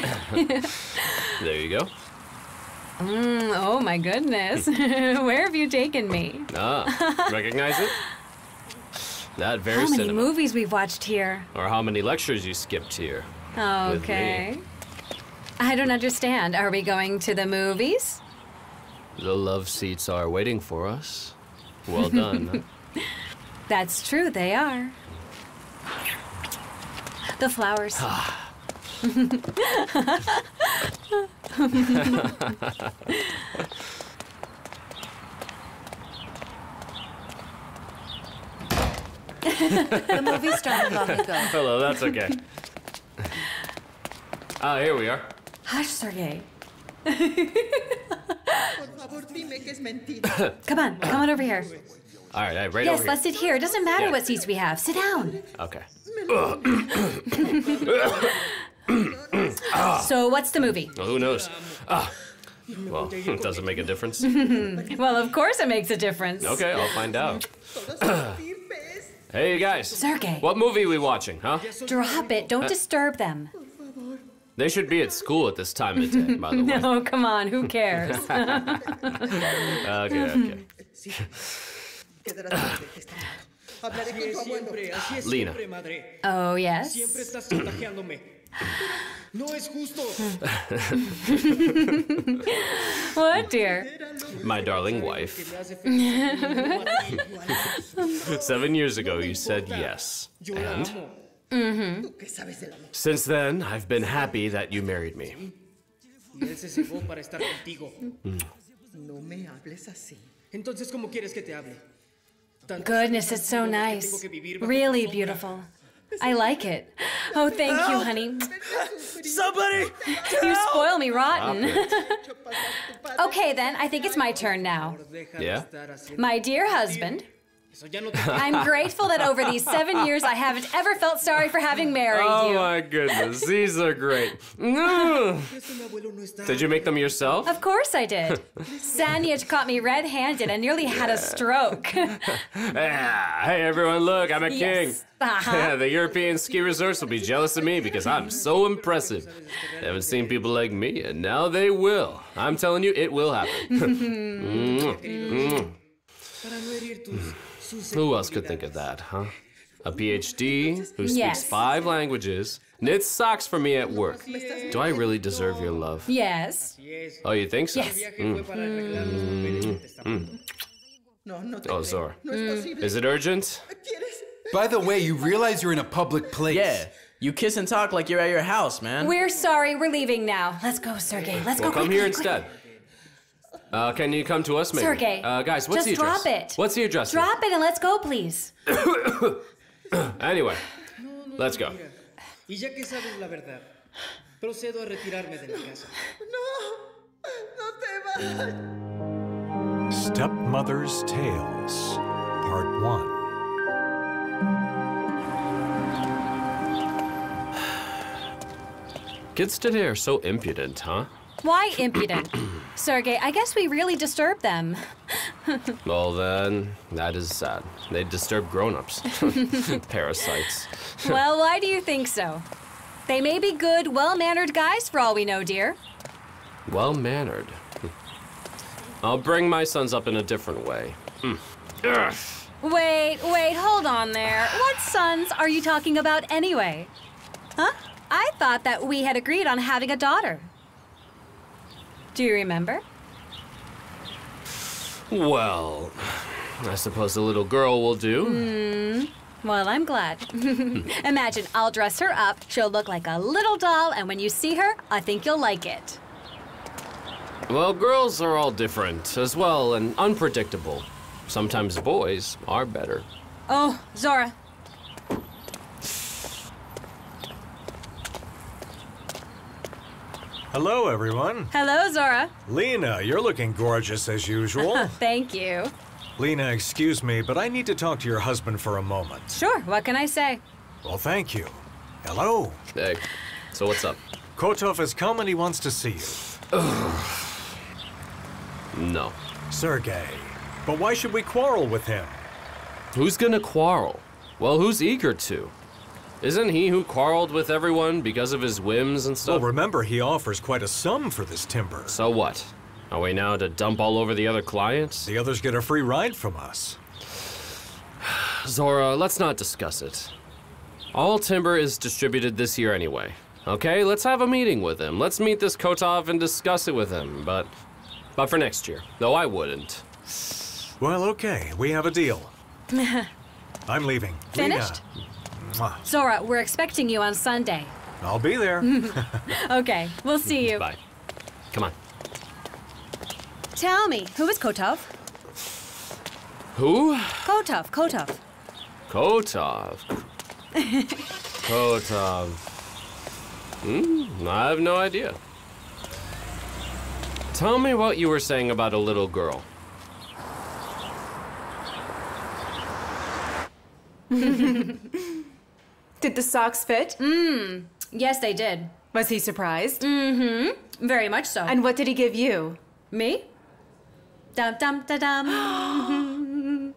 There you go. Oh my goodness. Where have you taken me? Ah, recognize it? That very How many cinema. Movies we've watched here. Or how many lectures you skipped here. Okay. I don't understand. Are we going to the movies? The love seats are waiting for us. Well done. Huh? That's true, they are. The flowers. The movie started long ago. Hello, that's okay. Ah, here we are. Hush, Sergei. come on over here. All right, yes, over let's here. Sit here. It doesn't matter what seats we have. Sit down. Okay. So, what's the movie? Well, who knows? Well, it doesn't make a difference. Well, of course it makes a difference. Okay, I'll find out. Hey, you guys. Sergei. What movie are we watching, huh? Drop it. Don't disturb them. They should be at school at this time of day, by the way. No, come on. Who cares? Okay. Lena. Oh, yes? What, dear? My darling wife. 7 years ago, you said yes. And? Mm-hmm. Since then, I've been happy that you married me. Goodness, it's so nice. Really beautiful. I like it. Oh, thank you, honey. Somebody! You spoil me rotten. Okay, then, I think it's my turn now. Yeah? My dear husband, I'm grateful that over these 7 years I haven't ever felt sorry for having married you. Oh my goodness, these are great. Did you make them yourself? Of course I did. Sanyaj caught me red-handed and nearly had a stroke. Hey everyone, look, I'm a king. Yeah, the European ski resorts will be jealous of me because I'm so impressive. They haven't seen people like me, and now they will. I'm telling you, it will happen. Who else could think of that, huh? A PhD who speaks 5 languages, knits socks for me at work. Do I really deserve your love? Yes. Oh, you think so? Yes. Oh, Zora. Is it urgent? By the way, you realize you're in a public place. Yeah. You kiss and talk like you're at your house, man. We're sorry. We're leaving now. Let's go, Sergei. Let's go. Come here instead. Can you come to us, maybe? Sergei, guys, what's the address? Just drop it. What's the address? Drop it and let's go, please. Anyway, let's go. Stepmother's Tales, Part 1. Kids today are so impudent, huh? Why impudent? Sergei, I guess we really disturbed them. Well then, that is sad. They disturb grown-ups. Parasites. Well, why do you think so? They may be good, well-mannered guys for all we know, dear. Well-mannered? I'll bring my sons up in a different way. Wait, hold on there. What sons are you talking about anyway? Huh? I thought that we had agreed on having a daughter. Do you remember? Well, I suppose a little girl will do. Well, I'm glad. Imagine, I'll dress her up, she'll look like a little doll, and when you see her, I think you'll like it. Well, girls are all different as well and unpredictable. Sometimes boys are better. Oh, Zora. Hello, everyone. Hello, Zora. Lena, you're looking gorgeous as usual. Thank you. Lena, excuse me, but I need to talk to your husband for a moment. Sure, what can I say? Well, thank you. Hello. Hey, so what's up? Kotov has come and he wants to see you. No. Sergei, but why should we quarrel with him? Who's gonna quarrel? Well, who's eager to? Isn't he who quarreled with everyone because of his whims and stuff? Well, remember, he offers quite a sum for this timber. So what? Are we now to dump all over the other clients? The others get a free ride from us. Zora, let's not discuss it. All timber is distributed this year anyway. Okay, let's have a meeting with him. Let's meet this Kotov and discuss it with him, but for next year. Though I wouldn't. Well, okay, we have a deal. I'm leaving. Finished? Lena. Zora, we're expecting you on Sunday. I'll be there. Okay, we'll see you. Bye. Come on. Tell me, who is Kotov? Who? Kotov, Kotov. Kotov. Kotov. I have no idea. Tell me what you were saying about a little girl. Did the socks fit? Yes, they did. Was he surprised? Very much so. And what did he give you? Me? Dum-dum-da-dum.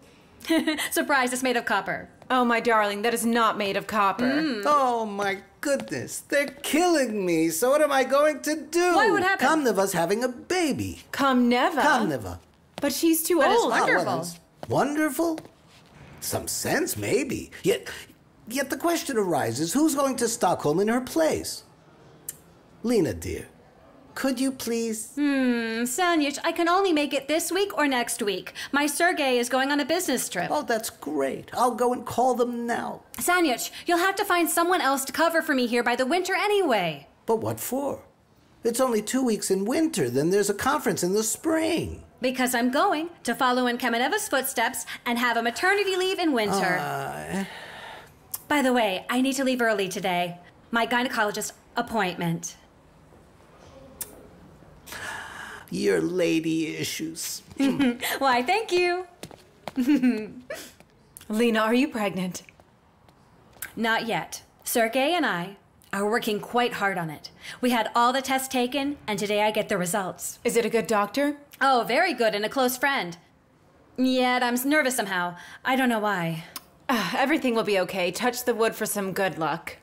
Surprise, it's made of copper. Oh, my darling, that is not made of copper. Oh, my goodness. They're killing me. So what am I going to do? Why would happen? Kamneva's having a baby. Kamneva? Kamneva. But she's too old. It's wonderful. Oh, it's wonderful? Some sense, maybe. Yet the question arises, who's going to Stockholm in her place? Lena, dear, could you please? Sanyish, I can only make it this week or next week. My Sergei is going on a business trip. Oh, that's great. I'll go and call them now. Sanyish, you'll have to find someone else to cover for me here by the winter anyway. But what for? It's only 2 weeks in winter, then there's a conference in the spring. Because I'm going to follow in Kameneva's footsteps and have a maternity leave in winter. By the way, I need to leave early today. My gynecologist appointment. Your lady issues. Why, thank you. Lena, are you pregnant? Not yet. Sergei and I are working quite hard on it. We had all the tests taken, and today I get the results. Is it a good doctor? Oh, very good, and a close friend. Yet I'm nervous somehow. I don't know why. Everything will be okay. Touch the wood for some good luck.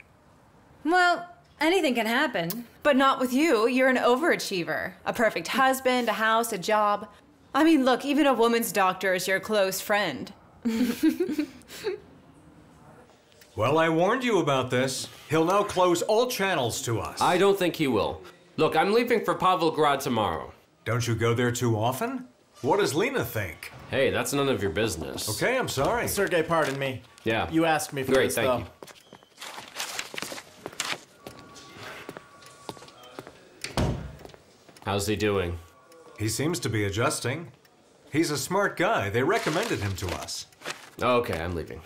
Well, anything can happen. But not with you. You're an overachiever. A perfect husband, a house, a job. I mean, look, even a woman's doctor is your close friend. Well, I warned you about this. He'll now close all channels to us. I don't think he will. Look, I'm leaving for Pavlograd tomorrow. Don't you go there too often? What does Lena think? Hey, that's none of your business. Okay, I'm sorry. Sergei, pardon me. Yeah. You asked me for this, though. Great, thank you. How's he doing? He seems to be adjusting. He's a smart guy. They recommended him to us. Okay, I'm leaving.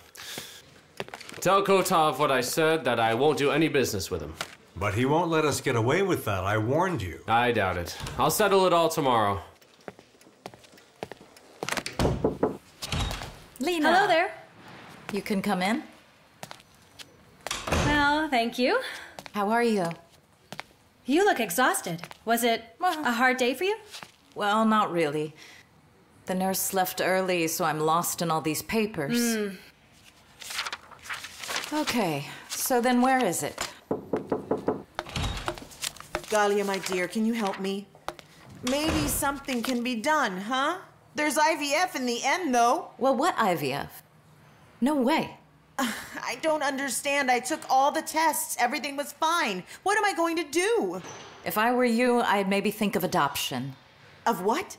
Tell Kotov what I said, that I won't do any business with him. But he won't let us get away with that. I warned you. I doubt it. I'll settle it all tomorrow. Lena. Hello there. You can come in. Well, thank you. How are you? You look exhausted. Was it a hard day for you? Well, not really. The nurse left early, so I'm lost in all these papers. Okay, so then where is it? Galia, my dear, can you help me? Maybe something can be done, huh? There's IVF in the end, though. Well, what IVF? No way. I don't understand. I took all the tests. Everything was fine. What am I going to do? If I were you, I'd maybe think of adoption. Of what?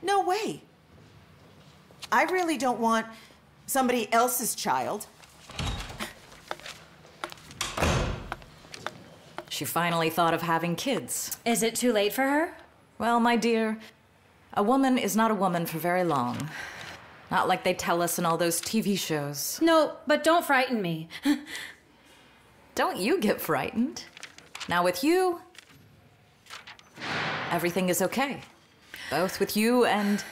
No way. I really don't want somebody else's child. She finally thought of having kids. Is it too late for her? Well, my dear, a woman is not a woman for very long. Not like they tell us in all those TV shows. No, but don't frighten me. Don't you get frightened. Now with you, everything is okay. Both with you and...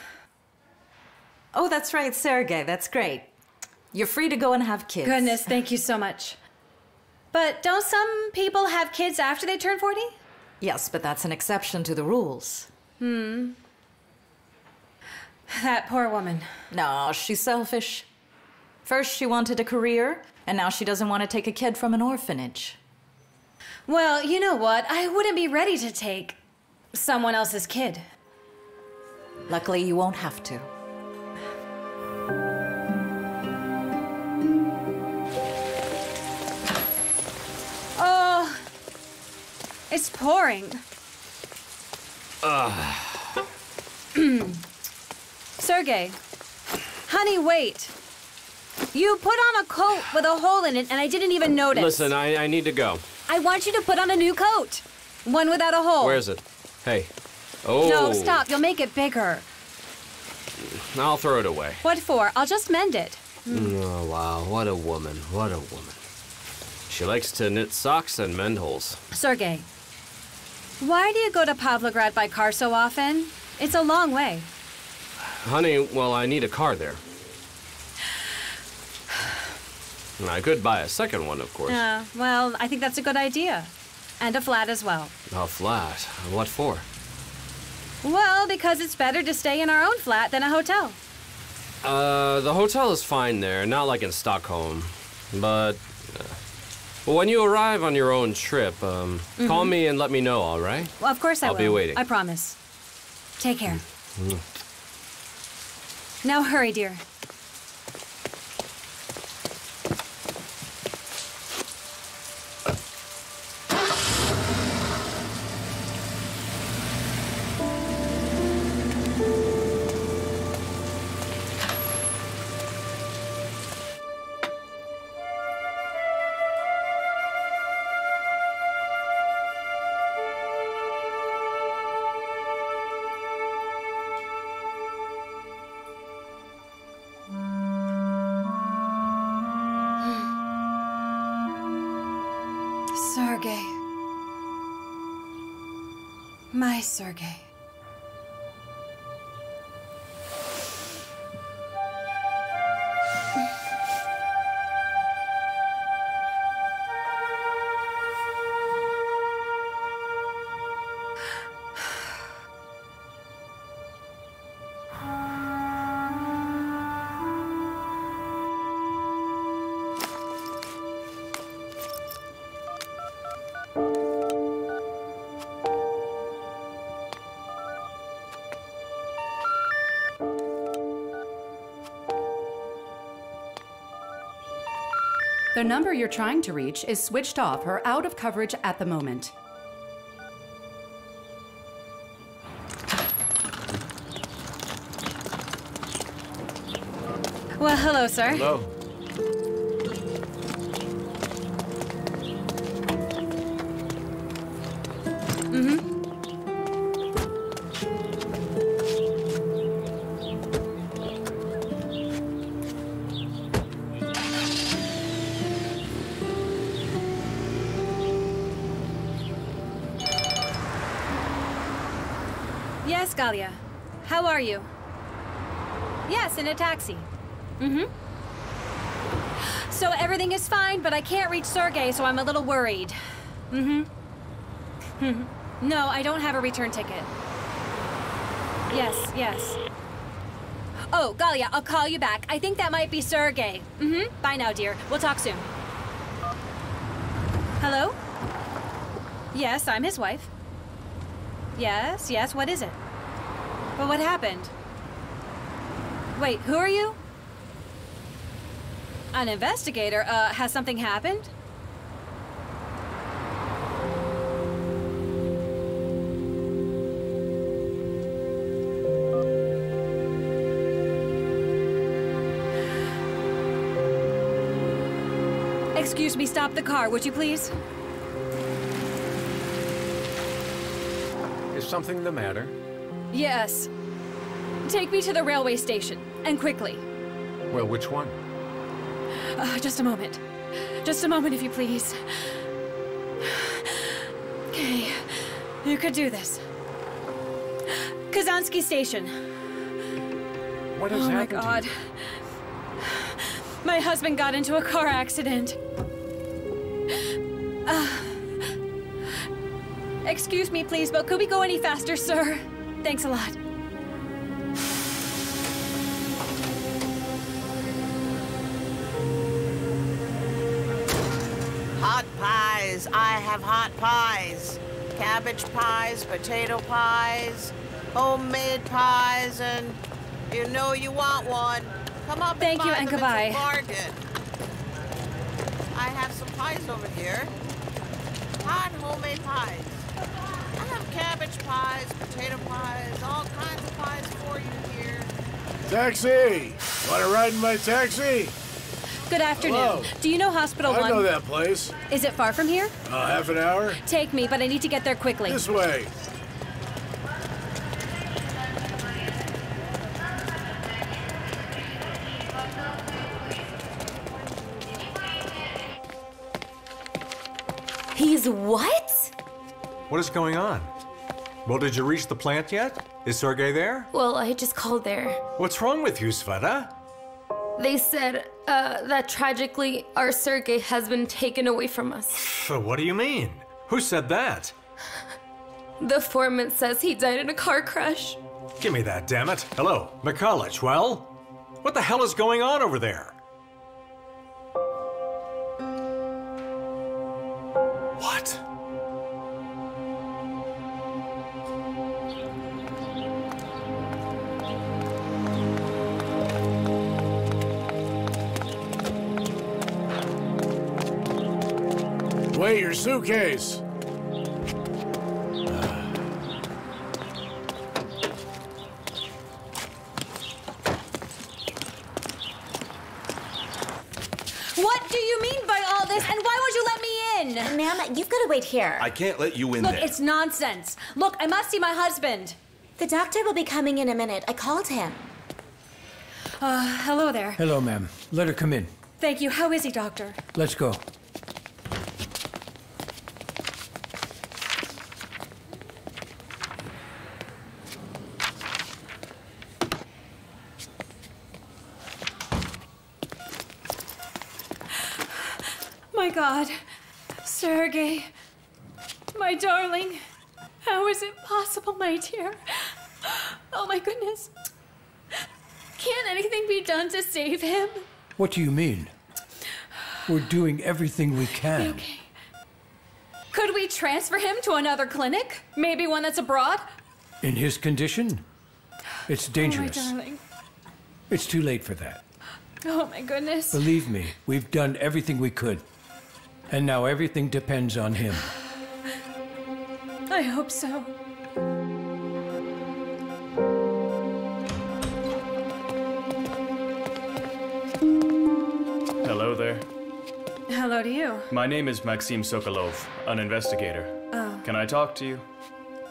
Oh, that's right, Sergei, that's great. You're free to go and have kids. Goodness, thank you so much. But don't some people have kids after they turn 40? Yes, but that's an exception to the rules. That poor woman. No, she's selfish. First she wanted a career, And now she doesn't want to take a kid from an orphanage. Well, you know what? I wouldn't be ready to take someone else's kid. Luckily, you won't have to. Oh, it's pouring. Sergey, honey, wait. You put on a coat with a hole in it, and I didn't even notice. Listen, I need to go. I want you to put on a new coat. One without a hole. Where is it? Hey. Oh. No, stop. You'll make it bigger. I'll throw it away. What for? I'll just mend it. Oh, wow. What a woman. What a woman. She likes to knit socks and mend holes. Sergey, why do you go to Pavlograd by car so often? It's a long way. Honey, well, I need a car there. I could buy a second one, of course. Well, I think that's a good idea. And a flat as well. A flat? What for? Well, because it's better to stay in our own flat than a hotel. The hotel is fine there, not like in Stockholm. But when you arrive on your own trip, call me and let me know, all right? Well, of course I'll will. I'll be waiting. I promise. Take care. Now hurry, dear. Sergey. My Sergey. The number you're trying to reach is switched off or out of coverage at the moment. Well, hello, sir. Hello. Yes, Galia. How are you? Yes, in a taxi. So everything is fine, but I can't reach Sergey, so I'm a little worried. No, I don't have a return ticket. Yes. Oh, Galia, I'll call you back. I think that might be Sergey. Bye now, dear. We'll talk soon. Hello? Yes, I'm his wife. Yes, what is it? But what happened? Wait, who are you? An investigator? Has something happened? Excuse me, stop the car, would you please? Is something the matter? Yes. Take me to the railway station, and quickly. Well, which one? Just a moment. Just a moment, if you please. Okay. You could do this. Kazansky Station. What has happened? Oh, my God. My husband got into a car accident. Excuse me, please, but could we go any faster, sir? Thanks a lot. pies. I have hot pies. Cabbage pies, potato pies, homemade pies, and you know you want one. Come up and buy them. Thank you and goodbye. It's a bargain. I have some pies over here. Hot homemade pies. I have cabbage pies, potato pies, all kinds of pies for you here. Taxi! Want to ride in my taxi? Good afternoon. Hello. Do you know Hospital 1? I know that place. Is it far from here? Half an hour. Take me, but I need to get there quickly. This way. He's what? What is going on? Well, did you reach the plant yet? Is Sergei there? Well, I just called there. What's wrong with you, Sveta? They said that tragically, our Sergei has been taken away from us. So what do you mean? Who said that? The foreman says he died in a car crash. Give me that, damn it! Hello, Mikalich, well? What the hell is going on over there? What? Wait, your suitcase! What do you mean by all this, and why would you let me in? Ma'am, you've got to wait here. I can't let you in there. Look, it's nonsense. Look, I must see my husband. The doctor will be coming in a minute. I called him. Hello there. Hello, ma'am. Let her come in. Thank you. How is he, doctor? Let's go. God, Sergei, my darling, how is it possible, my dear? Oh my goodness. Can't anything be done to save him? What do you mean? We're doing everything we can. Okay. Could we transfer him to another clinic? Maybe one that's abroad? In his condition? It's dangerous. Oh, my darling. It's too late for that. Oh my goodness. Believe me, we've done everything we could. And now everything depends on him. I hope so. Hello there. Hello to you. My name is Maxim Sokolov, an investigator. Oh. Can I talk to you?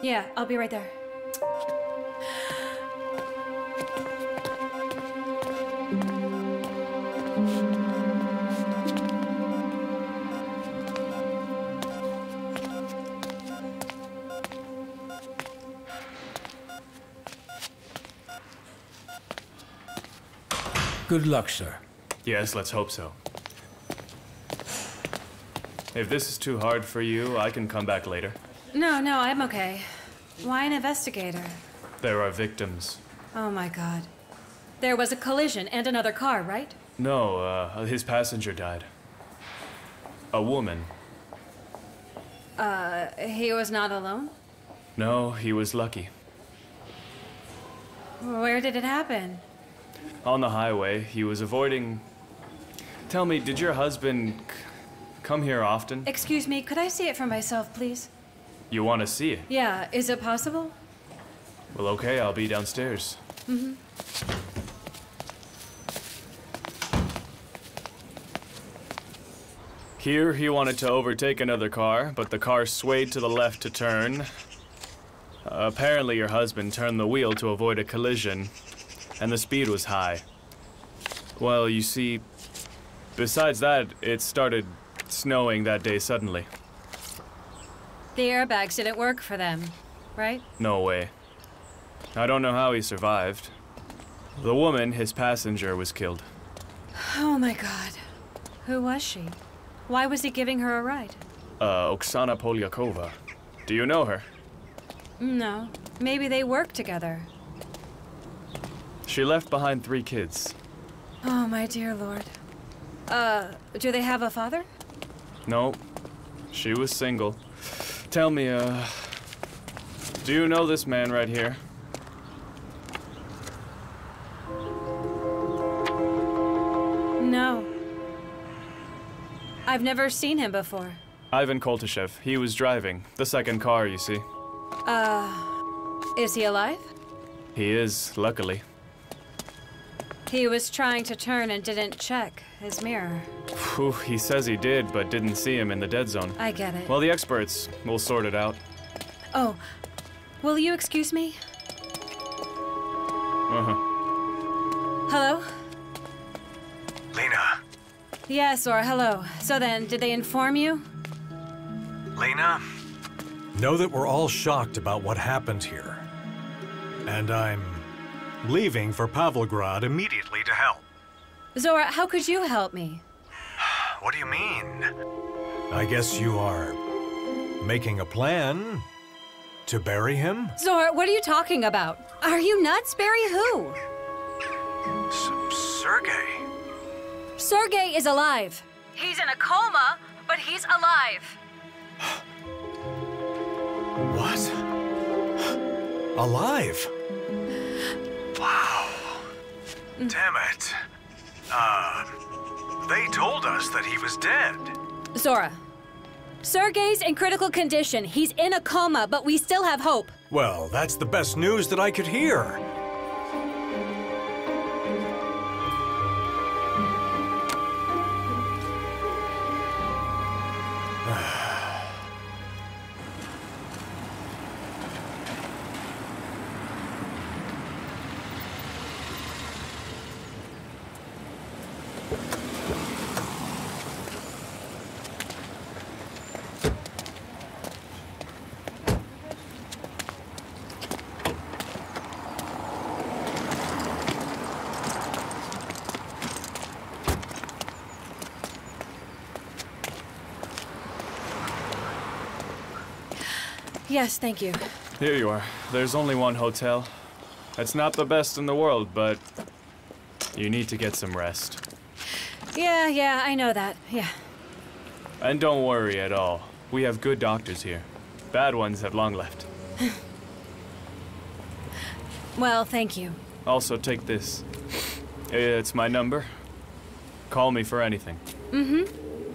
Yeah, I'll be right there. Good luck, sir. Yes, let's hope so. If this is too hard for you, I can come back later. No, I'm okay. Why an investigator? There are victims. Oh my God. There was a collision and another car, right? No, his passenger died. A woman. He was not alone? No, he was lucky. Where did it happen? On the highway, he was avoiding... Tell me, did your husband come here often? Excuse me, could I see it for myself, please? You want to see it? Yeah, is it possible? Well, okay, I'll be downstairs. Mm-hmm. Here, he wanted to overtake another car, but the car swayed to the left to turn. Apparently, your husband turned the wheel to avoid a collision. And the speed was high. Well, you see, besides that, it started snowing that day suddenly. The airbags didn't work for them, right? No way. I don't know how he survived. The woman, his passenger, was killed. Oh my God. Who was she? Why was he giving her a ride? Oksana Polyakova. Do you know her? No. Maybe they work together. She left behind 3 kids. Oh, my dear Lord. Do they have a father? No. She was single. Tell me, do you know this man right here? No. I've never seen him before. Ivan Koltashev. He was driving. The second car, you see. Is he alive? He is, luckily. He was trying to turn and didn't check his mirror. Whew, he says he did, but didn't see him in the dead zone. I get it. Well, the experts will sort it out. Oh, will you excuse me? Hello? Lena. Yes, or hello. So then, did they inform you? Lena? Know that we're all shocked about what happened here. And I'm leaving for Pavlograd immediately to help. Zora, how could you help me? What do you mean? I guess you are making a plan to bury him? Zora, what are you talking about? Are you nuts? Bury who? Sergei. Sergei is alive. He's in a coma, but he's alive. What? Alive? Wow. Damn it. They told us that he was dead. Zora, Sergei's in critical condition. He's in a coma, but we still have hope. Well, that's the best news that I could hear. Yes, thank you. Here you are. There's only one hotel. It's not the best in the world, but you need to get some rest. Yeah, I know that. Yeah. And don't worry at all. We have good doctors here. Bad ones have long left. Well, thank you. Also, take this. It's my number. Call me for anything.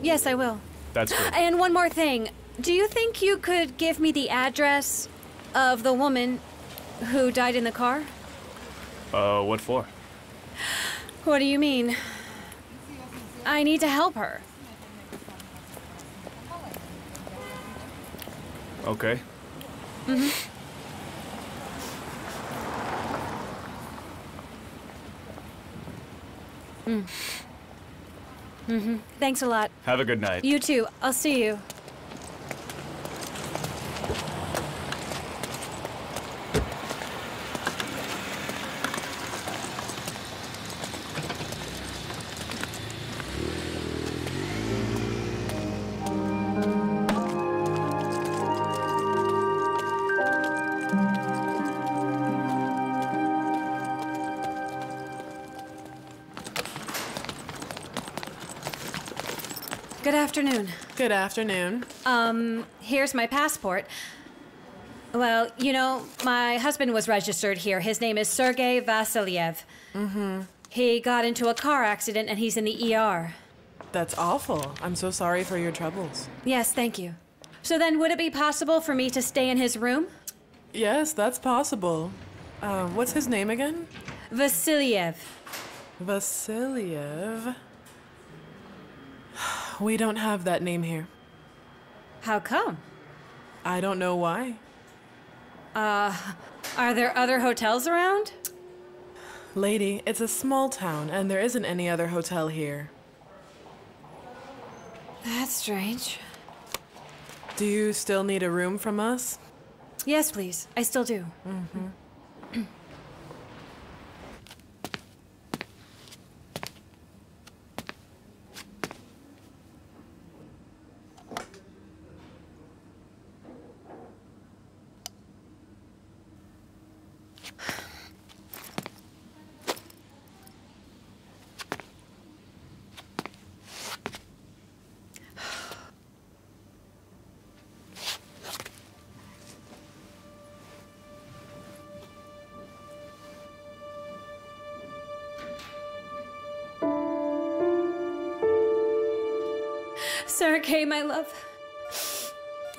Yes, I will. That's good. And one more thing. Do you think you could give me the address of the woman who died in the car? What for? What do you mean? I need to help her. Okay. Thanks a lot. Have a good night. You too. I'll see you. Good afternoon. Good afternoon. Here's my passport. Well, you know, my husband was registered here. His name is Sergei Vasilyev. He got into a car accident and he's in the ER. That's awful. I'm so sorry for your troubles. Yes, thank you. So then, would it be possible for me to stay in his room? Yes, that's possible. What's his name again? Vasilyev. Vasilyev. We don't have that name here. How come? I don't know why. Are there other hotels around? Lady, it's a small town, and there isn't any other hotel here. That's strange. Do you still need a room from us? Yes, please. I still do. Sergei, my love,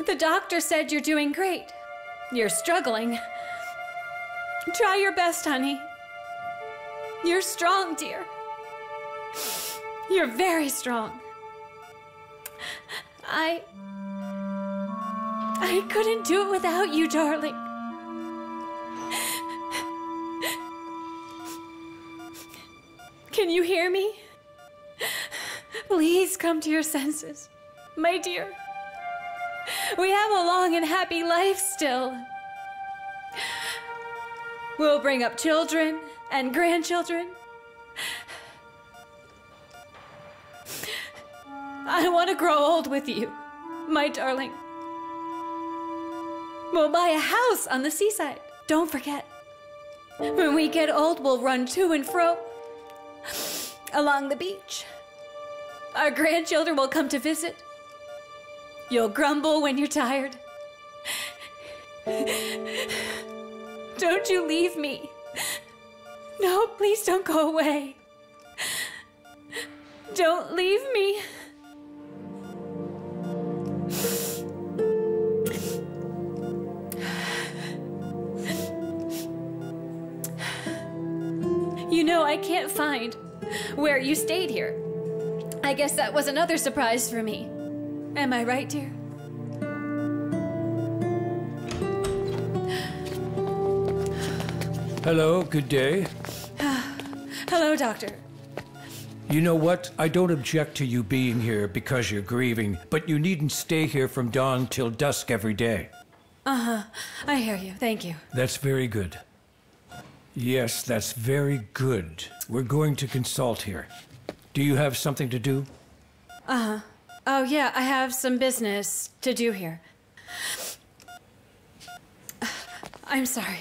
the doctor said you're doing great. You're struggling. Try your best, honey. You're strong, dear. You're very strong. I couldn't do it without you, darling. Can you hear me? Please come to your senses, my dear. We have a long and happy life still. We'll bring up children and grandchildren. I want to grow old with you, my darling. We'll buy a house on the seaside. Don't forget. When we get old, we'll run to and fro along the beach. Our grandchildren will come to visit. You'll grumble when you're tired. Don't you leave me. No, please don't go away. Don't leave me. You know, I can't find where you stayed here. I guess that was another surprise for me. Am I right, dear? Hello, good day. Hello, doctor. You know what? I don't object to you being here because you're grieving, but you needn't stay here from dawn till dusk every day. Uh-huh. I hear you. Thank you. That's very good. Yes, that's very good. We're going to consult here. Do you have something to do? Uh-huh. Oh, yeah, I have some business to do here. I'm sorry.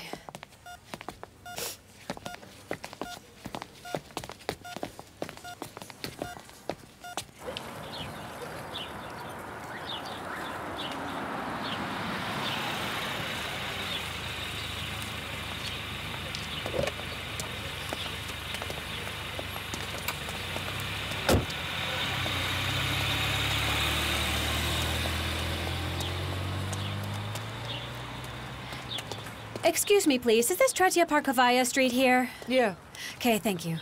Excuse me, please. Is this Tretia Parkovaya Street here? Yeah. Okay, thank you.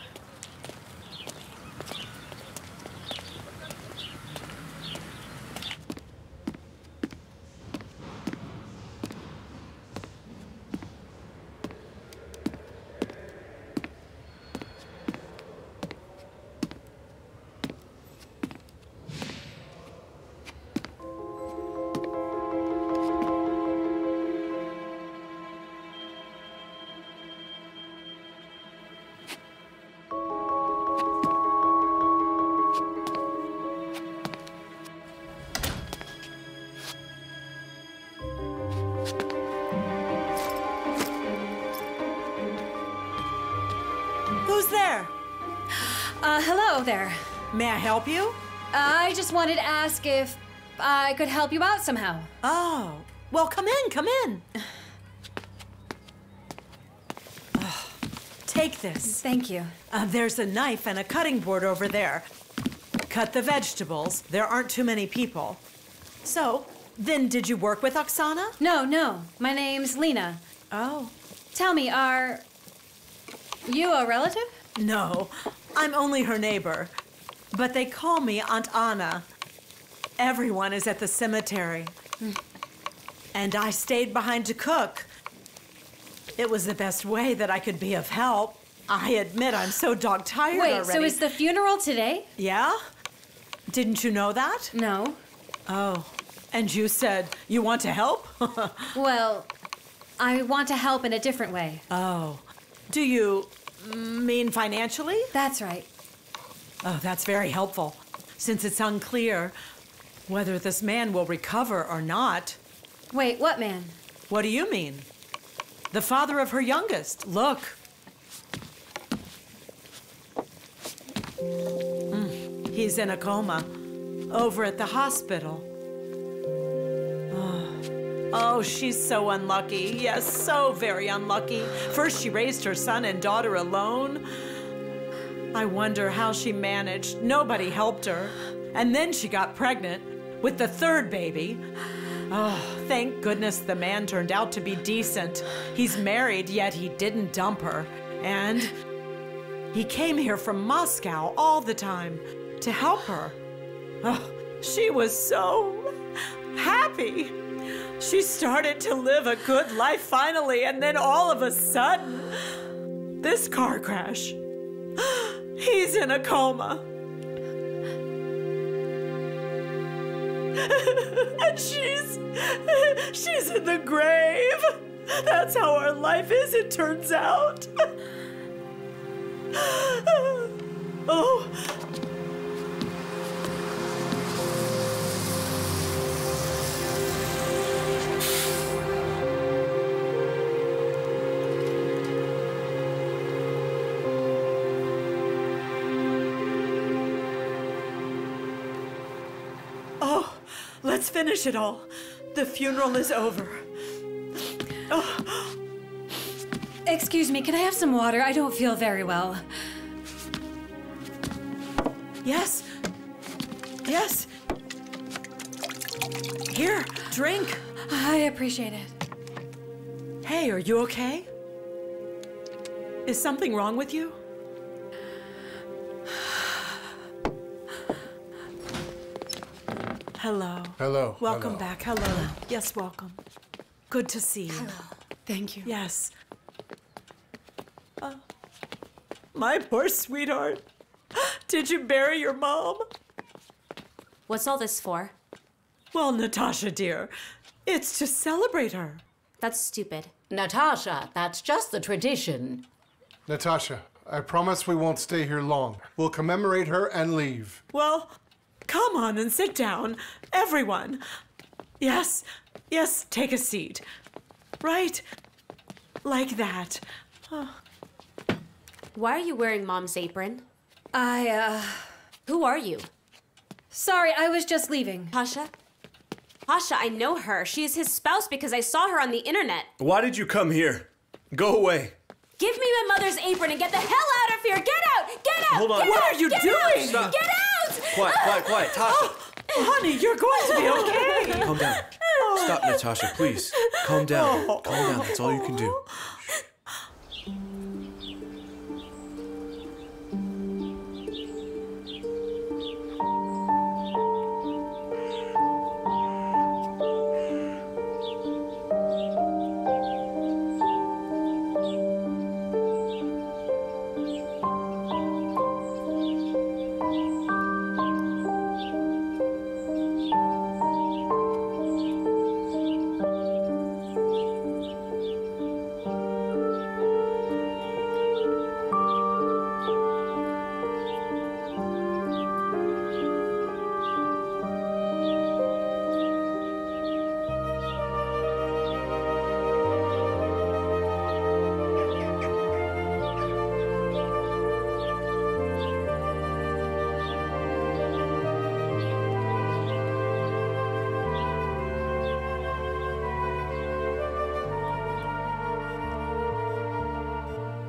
Hello there. May I help you? I just wanted to ask if I could help you out somehow. Oh, well, come in, come in. Take this. Thank you. There's a knife and a cutting board over there. Cut the vegetables. There aren't too many people. So, then did you work with Oksana? No. My name's Lena. Oh. Tell me, are you a relative? No. I'm only her neighbor, but they call me Aunt Anna. Everyone is at the cemetery, and I stayed behind to cook. It was the best way that I could be of help. I admit I'm so dog-tired already. Wait, so is the funeral today? Yeah? Didn't you know that? No. Oh, and you said you want to help? Well, I want to help in a different way. Oh, do you... mean financially? That's right. Oh, that's very helpful, since it's unclear whether this man will recover or not. Wait, what man? What do you mean? The father of her youngest. Look. He's in a coma over at the hospital. Oh, she's so unlucky. Yes, so very unlucky. First, she raised her son and daughter alone. I wonder how she managed. Nobody helped her. And then she got pregnant with the third baby. Oh, thank goodness the man turned out to be decent. He's married, yet he didn't dump her. And he came here from Moscow all the time to help her. Oh, she was so happy. She started to live a good life finally, and then all of a sudden, this car crash. He's in a coma. And she's in the grave. That's how our life is, it turns out. Oh. Let's finish it all. The funeral is over. Oh. Excuse me, can I have some water? I don't feel very well. Yes. Yes. Here, drink. I appreciate it. Hey, are you okay? Is something wrong with you? Hello. Hello. Welcome back. Hello. Hello. Yes, welcome. Good to see you. Hello. Thank you. Yes. My poor sweetheart. Did you bury your mom? What's all this for? Well, Natasha, dear, it's to celebrate her. That's stupid. Natasha, that's just the tradition. Natasha, I promise we won't stay here long. We'll commemorate her and leave. Well, come on and sit down, everyone. Yes, yes, take a seat. Right, like that. Oh. Why are you wearing Mom's apron? Who are you? Sorry, I was just leaving. Pasha? Pasha, I know her. She is his spouse because I saw her on the internet. Why did you come here? Go away. Give me my mother's apron and get the hell out of here! Get out! Get out! Hold on. What are you doing? Stop. Get out! Quiet, Tasha. Oh, honey, you're going to be okay. Calm down. Stop, Natasha, please. Calm down. Oh. Calm down. That's all you can do.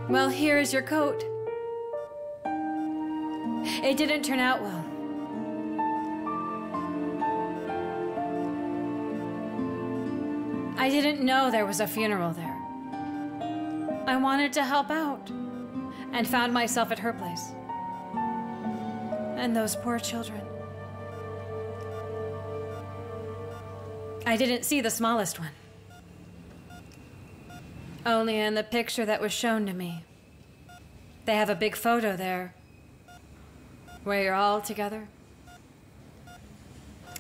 Well, here is your coat. It didn't turn out well. I didn't know there was a funeral there. I wanted to help out and found myself at her place. And those poor children. I didn't see the smallest one. Only in the picture that was shown to me. They have a big photo there, where you're all together.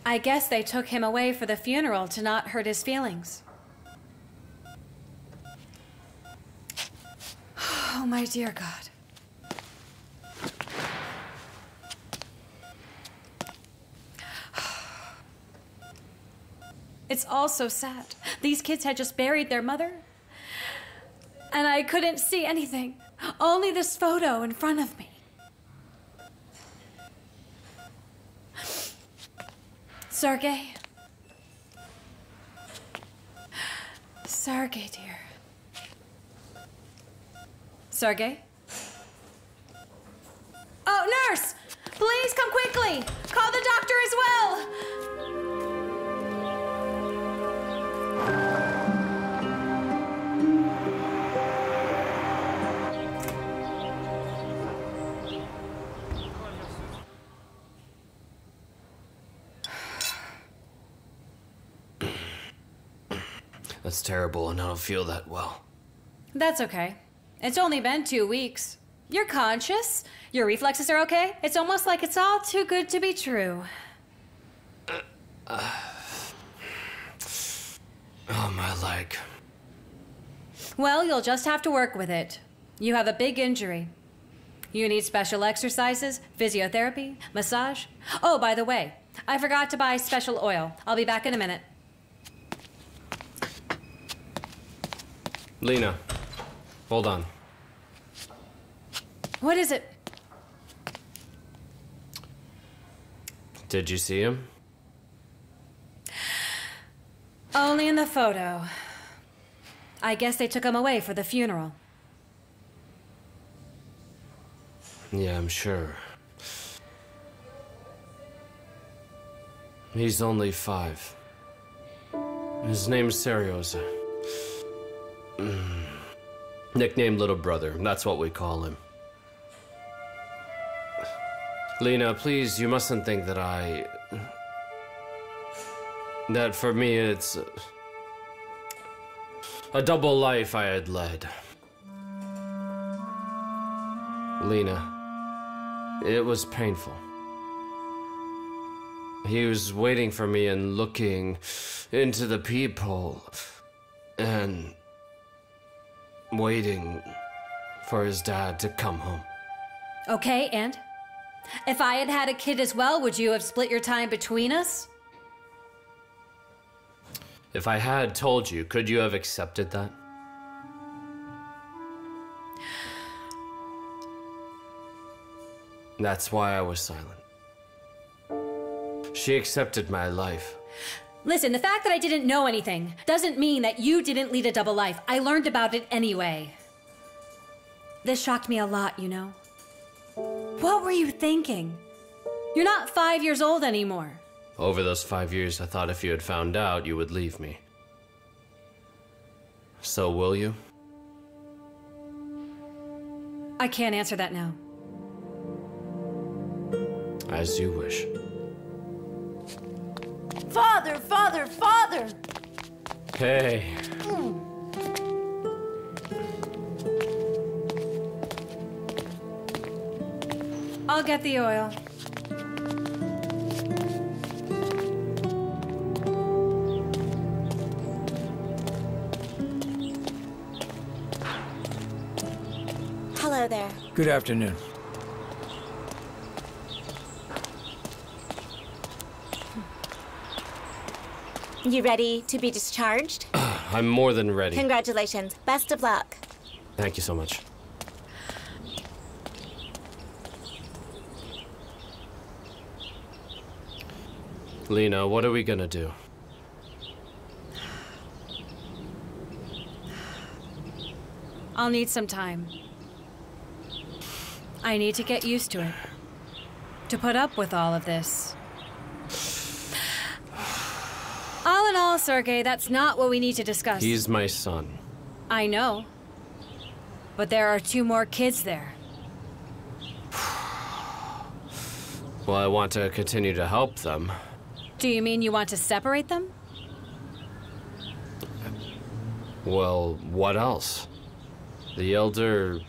I guess they took him away for the funeral to not hurt his feelings. Oh, my dear God. It's all so sad. These kids had just buried their mother. And I couldn't see anything, only this photo in front of me. Sergey. Sergey, dear. Sergey? Oh, nurse! Please come quickly! Call the doctor as well! That's terrible, and I don't feel that well. That's okay. It's only been 2 weeks. You're conscious. Your reflexes are okay. It's almost like it's all too good to be true. Oh, my leg. Well, you'll just have to work with it. You have a big injury. You need special exercises, physiotherapy, massage. Oh, by the way, I forgot to buy special oil. I'll be back in a minute. Lena, hold on. What is it? Did you see him? Only in the photo. I guess they took him away for the funeral. Yeah, I'm sure. He's only 5. His name's Serioza. Nicknamed Little Brother, that's what we call him. Lena, please, you mustn't think that that for me it's a double life I had led. Lena, it was painful. He was waiting for me and looking into the peephole and waiting for his dad to come home. Okay, and? If I had had a kid as well, would you have split your time between us? If I had told you, could you have accepted that? That's why I was silent. She accepted my life. Listen, the fact that I didn't know anything doesn't mean that you didn't lead a double life. I learned about it anyway. This shocked me a lot, you know. What were you thinking? You're not 5 years old anymore. Over those 5 years, I thought if you had found out, you would leave me. So will you? I can't answer that now. As you wish. Father, father, father! Hey. I'll get the oil. Hello there. Good afternoon. You ready to be discharged? I'm more than ready. Congratulations. Best of luck. Thank you so much. Lena, what are we gonna do? I'll need some time. I need to get used to it. To put up with all of this. All in all, Sergei, that's not what we need to discuss. He's my son. I know. But there are 2 more kids there. Well, I want to continue to help them. Do you mean you want to separate them? Well, what else? The elder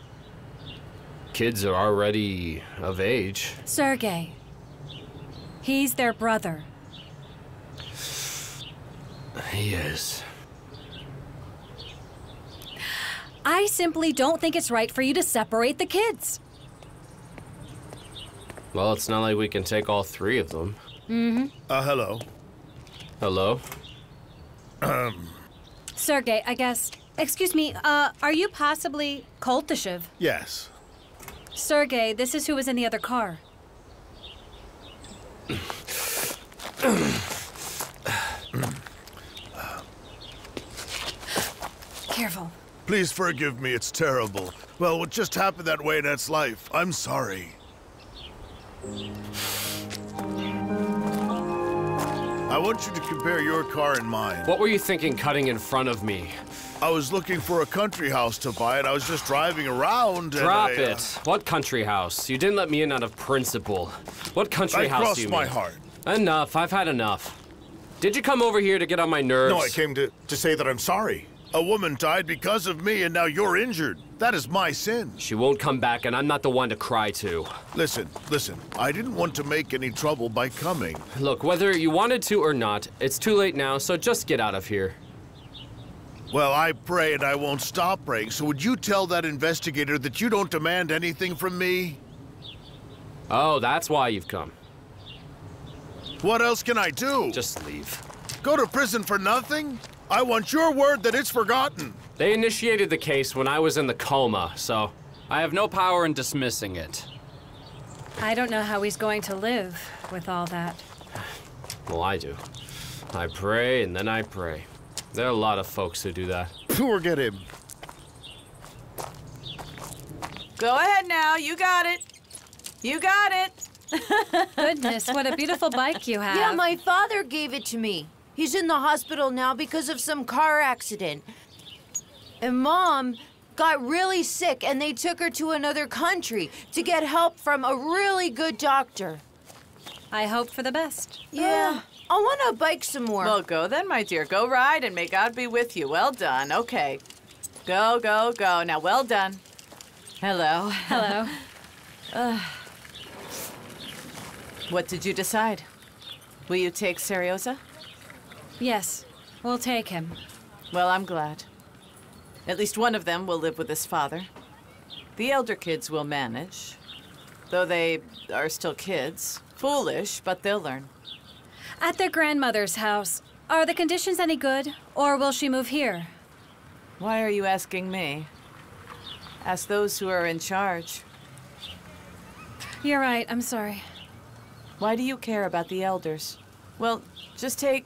kids are already of age. Sergei, he's their brother. He is. I simply don't think it's right for you to separate the kids. Well, it's not like we can take all 3 of them. Mm-hmm. Hello. Hello? Sergei, I guess. Excuse me, are you possibly Koltashev? Yes. Sergei, this is who was in the other car. Careful. Please forgive me, it's terrible. Well, what just happened that way, that's life. I'm sorry. I want you to compare your car and mine. What were you thinking cutting in front of me? I was looking for a country house to buy, and I was just driving around. Drop and it. What country house? You didn't let me in out of principle. What country house do you mean? I crossed my heart. Enough. I've had enough. Did you come over here to get on my nerves? No, I came to say that I'm sorry. A woman died because of me, and now you're injured. That is my sin. She won't come back, and I'm not the one to cry to. Listen. I didn't want to make any trouble by coming. Look, whether you wanted to or not, it's too late now, so just get out of here. Well, I pray and I won't stop praying, so would you tell that investigator that you don't demand anything from me? Oh, that's why you've come. What else can I do? Just leave. Go to prison for nothing? I want your word that it's forgotten. They initiated the case when I was in the coma, so I have no power in dismissing it. I don't know how he's going to live with all that. Well, I do. I pray and then I pray. There are a lot of folks who do that. Forget him. Go ahead now. You got it. You got it. Goodness, what a beautiful bike you have. Yeah, my father gave it to me. He's in the hospital now because of some car accident. And Mom got really sick, and they took her to another country to get help from a really good doctor. I hope for the best. Yeah. I want to bike some more. Well, go then, my dear. Go ride, and may God be with you. Well done. Okay. Go, go, go. Now, well done. Hello. Hello. What did you decide? Will you take Serioza? Yes. We'll take him. Well, I'm glad. At least one of them will live with his father. The elder kids will manage, though they are still kids. Foolish, but they'll learn. At their grandmother's house. Are the conditions any good, or will she move here? Why are you asking me? Ask those who are in charge. You're right, I'm sorry. Why do you care about the elders? Well, just take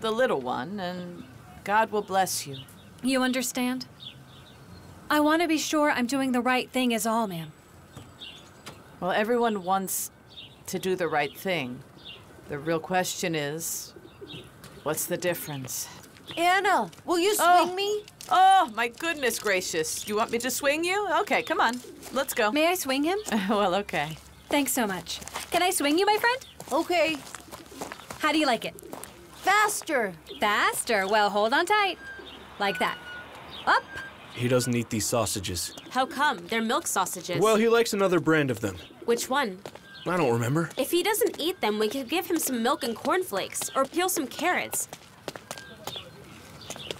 the little one, and God will bless you. You understand? I want to be sure I'm doing the right thing is all, ma'am. Well, everyone wants to do the right thing. The real question is, what's the difference? Anna, will you swing me? Oh, my goodness gracious. You want me to swing you? Okay, come on. Let's go. May I swing him? Well, okay. Thanks so much. Can I swing you, my friend? Okay. How do you like it? Faster. Faster. Well, hold on tight. Like that. Up. He doesn't eat these sausages. How come? They're milk sausages. Well, he likes another brand of them. Which one? I don't remember. If he doesn't eat them, we could give him some milk and cornflakes, or peel some carrots.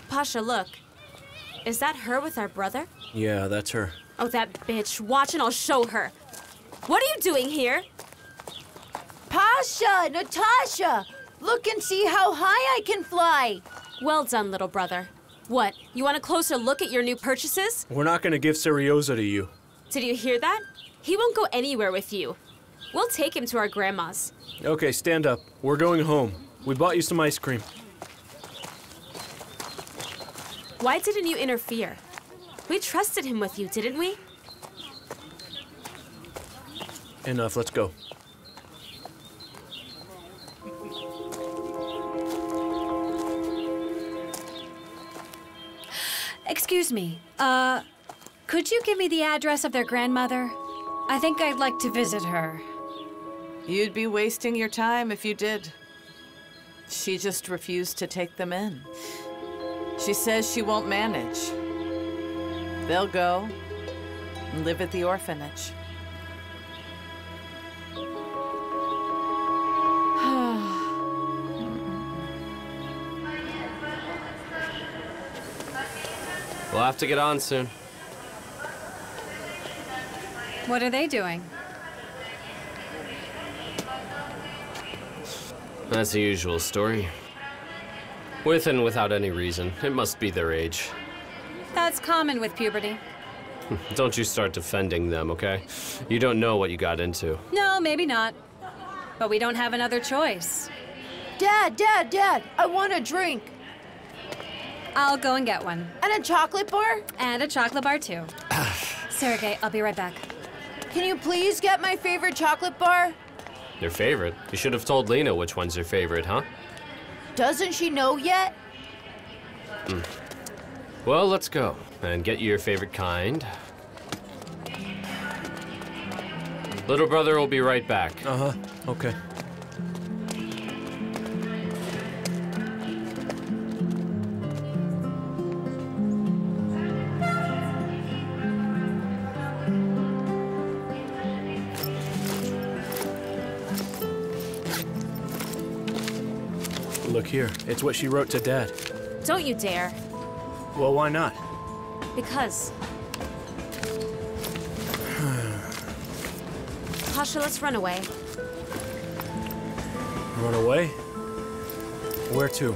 Pasha, look. Is that her with our brother? Yeah, that's her. Oh, that bitch. Watch and I'll show her. What are you doing here? Pasha! Natasha! Look and see how high I can fly! Well done, little brother. What? You want a closer look at your new purchases? We're not going to give Serioza to you. Did you hear that? He won't go anywhere with you. We'll take him to our grandma's. Okay, stand up. We're going home. We bought you some ice cream. Why didn't you interfere? We trusted him with you, didn't we? Enough, let's go. Excuse me, could you give me the address of their grandmother? I think I'd like to visit her. You'd be wasting your time if you did. She just refused to take them in. She says she won't manage. They'll go and live at the orphanage. We'll have to get on soon. What are they doing? That's the usual story. With and without any reason. It must be their age. That's common with puberty. Don't you start defending them, okay? You don't know what you got into. No, maybe not. But we don't have another choice. Dad, I want a drink. I'll go and get one. And a chocolate bar? And a chocolate bar, too. Sergei, I'll be right back. Can you please get my favorite chocolate bar? Your favorite? You should have told Lena which one's your favorite, huh? Doesn't she know yet? Mm. Well, let's go and get you your favorite kind. Little brother will be right back. Uh-huh. Okay. Look here. It's what she wrote to Dad. Don't you dare. Well, why not? Because. Pasha, let's run away. Run away? Where to?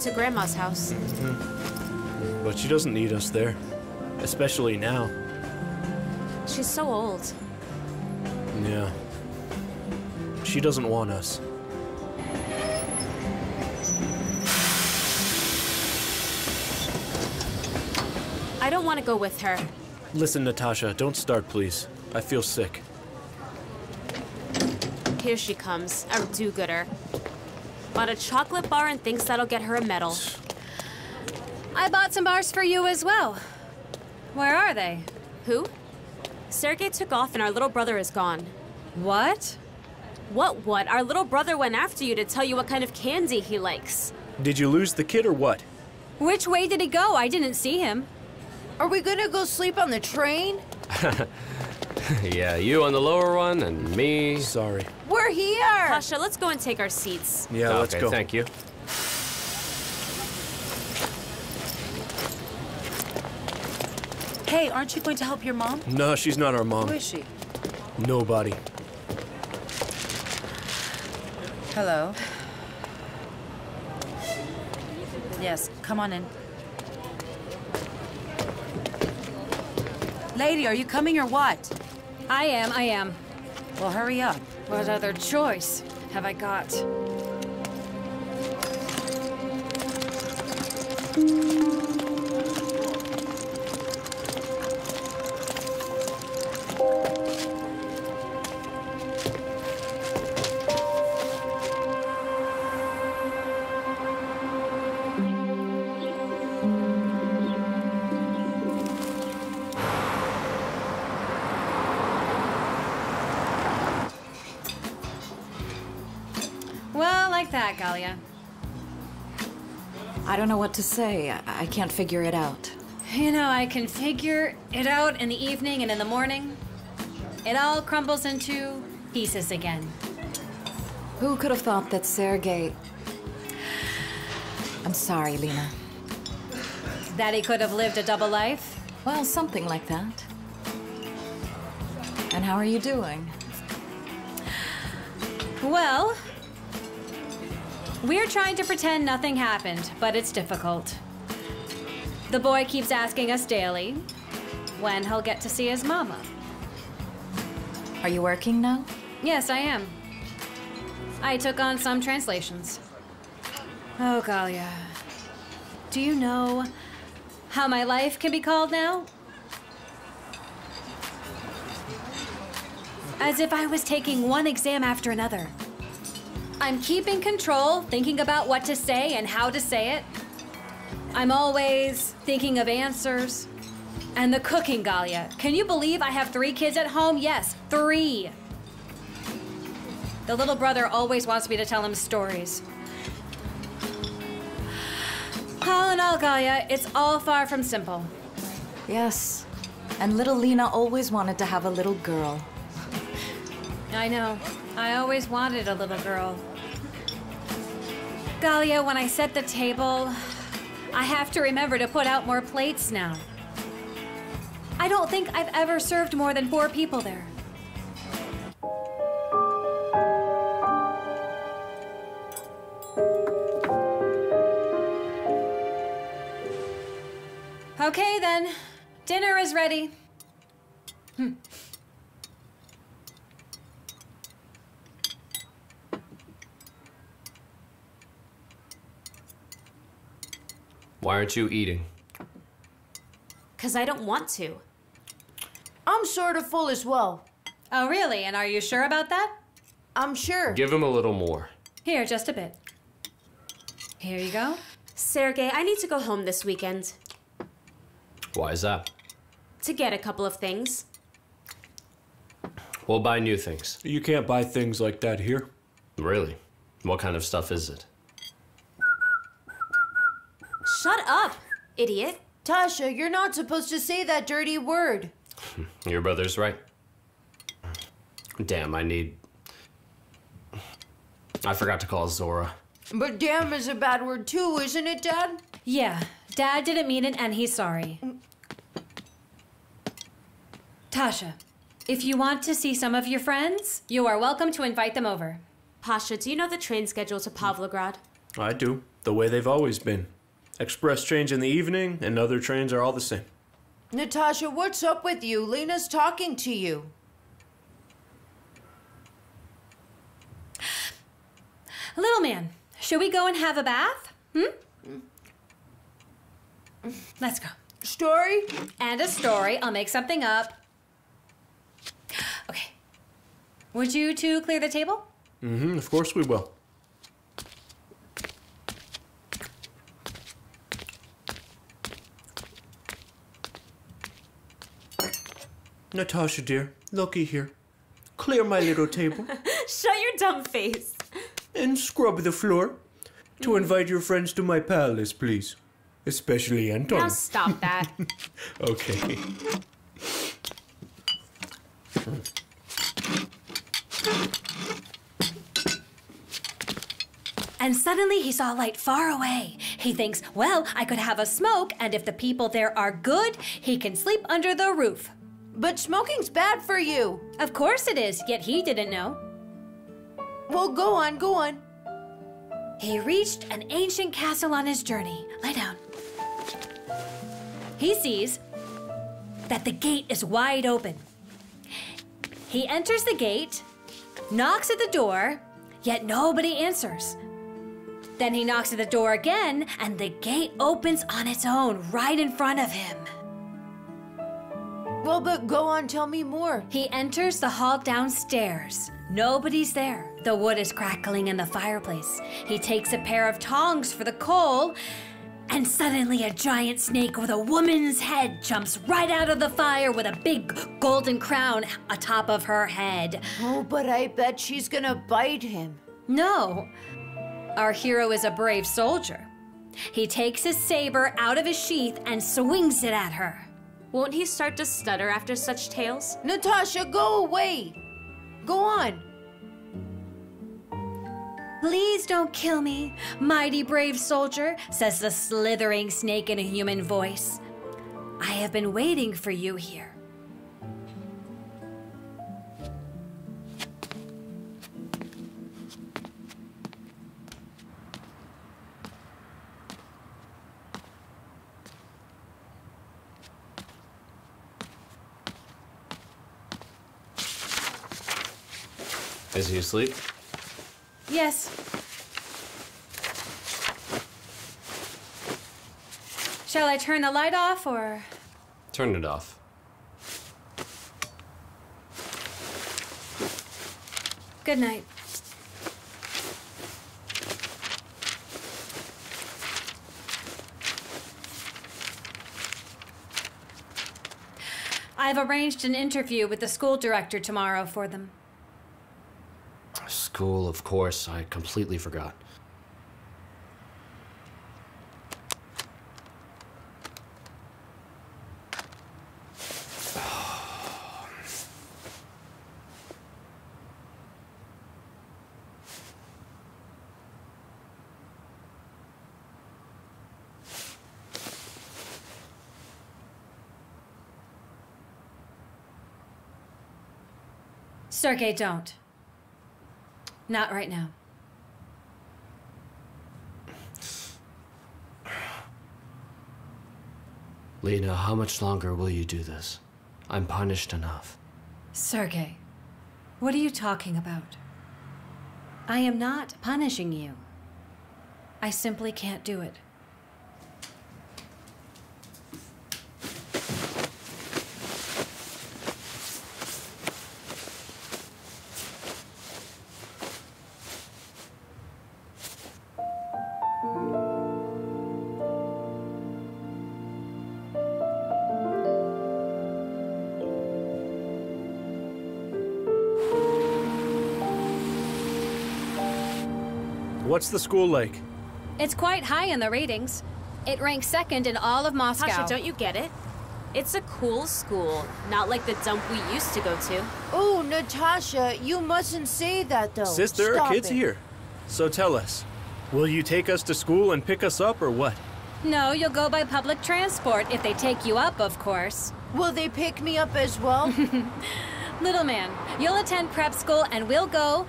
To Grandma's house. Mm-hmm. But she doesn't need us there. Especially now. She's so old. Yeah. She doesn't want us. I don't want to go with her. Listen, Natasha, don't start, please. I feel sick. Here she comes, our do-gooder. Bought a chocolate bar and thinks that'll get her a medal. I bought some bars for you as well. Where are they? Who? Sergei took off and our little brother is gone. What? What? Our little brother went after you to tell you what kind of candy he likes. Did you lose the kid or what? Which way did he go? I didn't see him. Are we gonna go sleep on the train? Yeah, you on the lower one and me. Sorry. We're here! Pasha, let's go and take our seats. Yeah, okay, let's go. Thank you. Hey, aren't you going to help your mom? No, she's not our mom. Who is she? Nobody. Hello. Yes, come on in. Lady, are you coming or what? I am. Well, hurry up. What other choice have I got? I don't know what to say. I can't figure it out. You know, I can figure it out in the evening and in the morning. It all crumbles into pieces again. Who could have thought that Sergei... I'm sorry, Lena. That he could have lived a double life? Well, something like that. And how are you doing? Well... We're trying to pretend nothing happened, but it's difficult. The boy keeps asking us daily when he'll get to see his mama. Are you working now? Yes, I am. I took on some translations. Oh, Galia. Do you know how my life can be called now? As if I was taking one exam after another. I'm keeping control, thinking about what to say and how to say it. I'm always thinking of answers. And the cooking, Galia. Can you believe I have 3 kids at home? Yes, 3. The little brother always wants me to tell him stories. All in all, Galia, it's all far from simple. Yes, and little Lena always wanted to have a little girl. I know. I always wanted a little girl. Galia, when I set the table, I have to remember to put out more plates now. I don't think I've ever served more than 4 people there. Okay then, dinner is ready. Why aren't you eating? 'Cause I don't want to. I'm sort of full as well. Oh, really? And are you sure about that? I'm sure. Give him a little more. Here, just a bit. Here you go. Sergey, I need to go home this weekend. Why is that? To get a couple of things. We'll buy new things. You can't buy things like that here. Really? What kind of stuff is it? Shut up, idiot. Tasha, you're not supposed to say that dirty word. Your brother's right. Damn, I forgot to call Zora. But damn is a bad word too, isn't it, Dad? Yeah, Dad didn't mean it and he's sorry. Tasha, if you want to see some of your friends, you are welcome to invite them over. Pasha, do you know the train schedule to Pavlograd? I do, the way they've always been. Express trains in the evening and other trains are all the same. Natasha, what's up with you? Lena's talking to you. Little man, should we go and have a bath? Let's go. Story? And a story. I'll make something up. Okay. Would you two clear the table? Mm-hmm, of course we will. Natasha, dear, looky here. Clear my little table. Shut your dumb face. And scrub the floor. To invite your friends to my palace, please. Especially Anton. Now stop that. Okay. And suddenly he saw a light far away. He thinks, well, I could have a smoke, and if the people there are good, he can sleep under the roof. But smoking's bad for you. Of course it is, yet he didn't know. Well, go on, go on. He reached an ancient castle on his journey. Lie down. He sees that the gate is wide open. He enters the gate, knocks at the door, yet nobody answers. Then he knocks at the door again, and the gate opens on its own, right in front of him. Well, but go on, tell me more. He enters the hall downstairs. Nobody's there. The wood is crackling in the fireplace. He takes a pair of tongs for the coal, and suddenly a giant snake with a woman's head jumps right out of the fire with a big golden crown atop of her head. Oh, but I bet she's gonna bite him. No. Our hero is a brave soldier. He takes his saber out of his sheath and swings it at her. Won't he start to stutter after such tales? Natasha, go away! Go on! Please don't kill me, mighty brave soldier, says the slithering snake in a human voice. I have been waiting for you here. Is he asleep? Yes. Shall I turn the light off or? Turn it off. Good night. I've arranged an interview with the school director tomorrow for them. School, of course. I completely forgot. Sergey, don't. Not right now. Lena, how much longer will you do this? I'm punished enough. Sergey, what are you talking about? I am not punishing you. I simply can't do it. What's the school like? It's quite high in the ratings. It ranks second in all of Moscow. Tasha, don't you get it? It's a cool school, not like the dump we used to go to. Oh, Natasha, you mustn't say that, though. Sis, there are kids here. So tell us, will you take us to school and pick us up, or what? No, you'll go by public transport, if they take you up, of course. Will they pick me up as well? Little man, you'll attend prep school and we'll go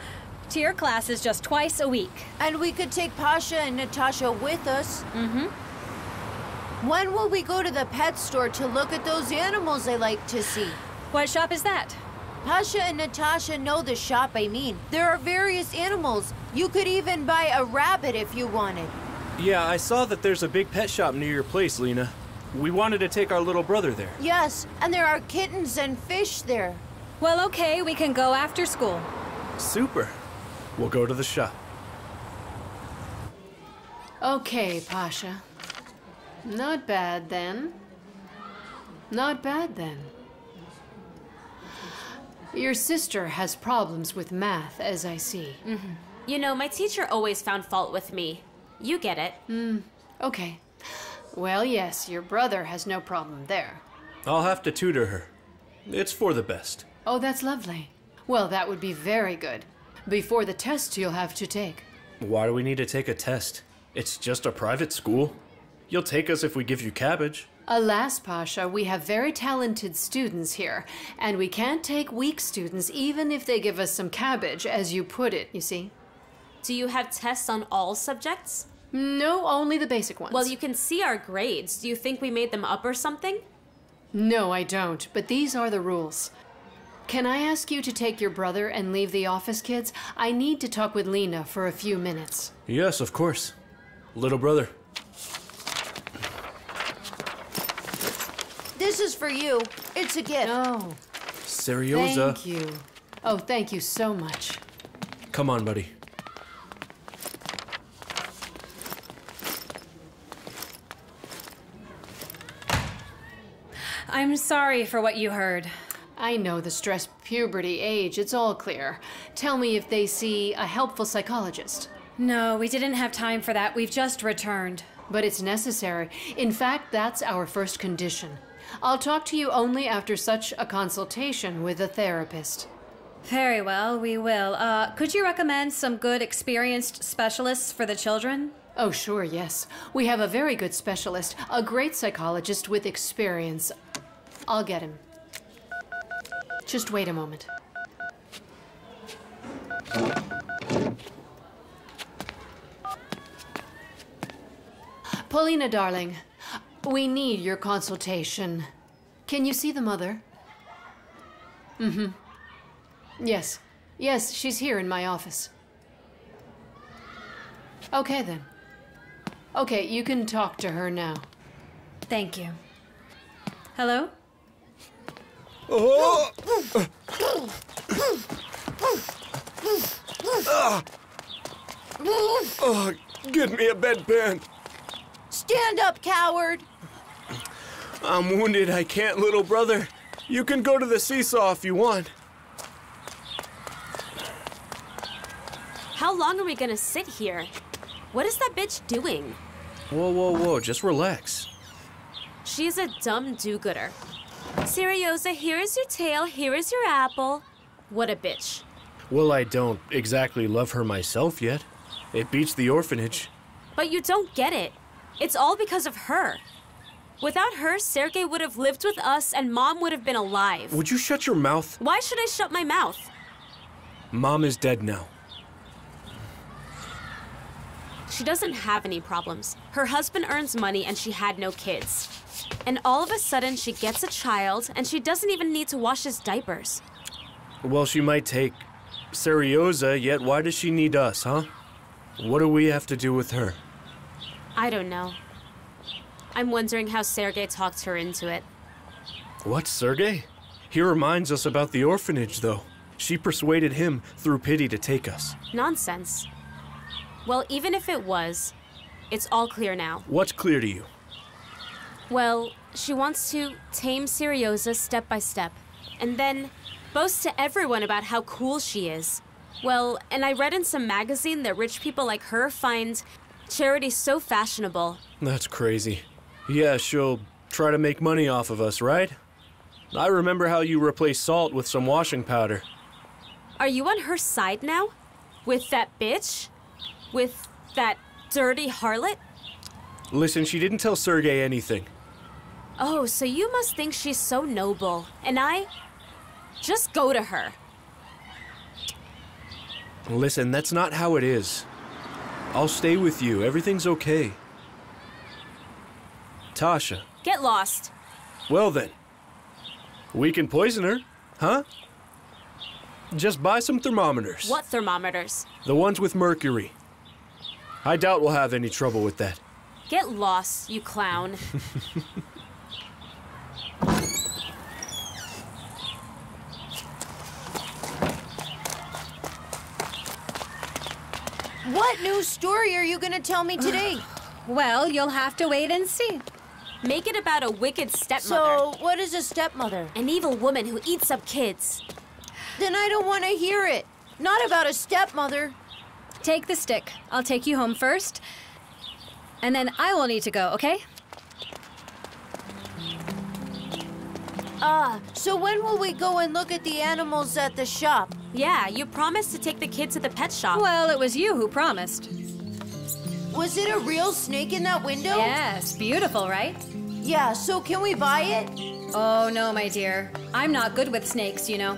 to your classes just twice a week. And we could take Pasha and Natasha with us. Mm-hmm. When will we go to the pet store to look at those animals I like to see? What shop is that? Pasha and Natasha know the shop I mean. There are various animals. You could even buy a rabbit if you wanted. Yeah, I saw that there's a big pet shop near your place, Lena. We wanted to take our little brother there. Yes, and there are kittens and fish there. Well, okay, we can go after school. Super. We'll go to the shop. Okay, Pasha. Not bad, then. Not bad, then. Your sister has problems with math, as I see. Mm-hmm. You know, my teacher always found fault with me. You get it. Okay. Well, yes, your brother has no problem there. I'll have to tutor her. It's for the best. Oh, that's lovely. Well, that would be very good. Before the test you'll have to take. Why do we need to take a test? It's just a private school. You'll take us if we give you cabbage. Alas, Pasha, we have very talented students here, and we can't take weak students even if they give us some cabbage, as you put it, you see. Do you have tests on all subjects? No, only the basic ones. Well, you can see our grades. Do you think we made them up or something? No, I don't, but these are the rules. Can I ask you to take your brother and leave the office, kids? I need to talk with Lena for a few minutes. Yes, of course. Little brother. This is for you. It's a gift. Oh. Seriosa. Thank you. Oh, thank you so much. Come on, buddy. I'm sorry for what you heard. I know the stress, puberty, age, it's all clear. Tell me if they see a helpful psychologist. No, we didn't have time for that. We've just returned. But it's necessary. In fact, that's our first condition. I'll talk to you only after such a consultation with a therapist. Very well, we will. Could you recommend some good, experienced specialists for the children? Oh, sure, yes. We have a very good specialist, a great psychologist with experience. I'll get him. Just wait a moment. Polina, darling. We need your consultation. Can you see the mother? Mm-hmm. Yes. Yes, she's here in my office. Okay, then. Okay, you can talk to her now. Thank you. Hello? Oh! Oh, get me a bedpan. Stand up, coward. I'm wounded. I can't, little brother. You can go to the seesaw if you want. How long are we gonna sit here? What is that bitch doing? Whoa, whoa, whoa. Just relax. She's a dumb do-gooder. Seriosa, here is your tail, here is your apple. What a bitch. Well, I don't exactly love her myself yet. It beats the orphanage. But you don't get it. It's all because of her. Without her, Sergei would have lived with us and Mom would have been alive. Would you shut your mouth? Why should I shut my mouth? Mom is dead now. She doesn't have any problems. Her husband earns money and she had no kids. And all of a sudden she gets a child and she doesn't even need to wash his diapers. Well, she might take Seriosa, yet why does she need us, huh? What do we have to do with her? I don't know. I'm wondering how Sergei talked her into it. What, Sergei? He reminds us about the orphanage, though. She persuaded him through pity to take us. Nonsense. Well, even if it was, it's all clear now. What's clear to you? Well, she wants to tame Seriosa step by step, and then boast to everyone about how cool she is. Well, and I read in some magazine that rich people like her find charity so fashionable. That's crazy. Yeah, she'll try to make money off of us, right? I remember how you replaced salt with some washing powder. Are you on her side now? With that bitch? With that dirty harlot? Listen, she didn't tell Sergei anything. Oh, so you must think she's so noble. And I... just go to her. Listen, that's not how it is. I'll stay with you. Everything's okay. Tasha. Get lost. Well then. We can poison her, huh? Just buy some thermometers. What thermometers? The ones with mercury. I doubt we'll have any trouble with that. Get lost, you clown. What new story are you gonna tell me today? Well, you'll have to wait and see. Make it about a wicked stepmother. So, what is a stepmother? An evil woman who eats up kids. Then I don't want to hear it. Not about a stepmother. Take the stick. I'll take you home first. And then I will need to go, okay? So when will we go and look at the animals at the shop? Yeah, you promised to take the kids to the pet shop. Well, it was you who promised. Was it a real snake in that window? Yes, beautiful, right? Yeah, so can we buy it? Oh, no, my dear. I'm not good with snakes, you know.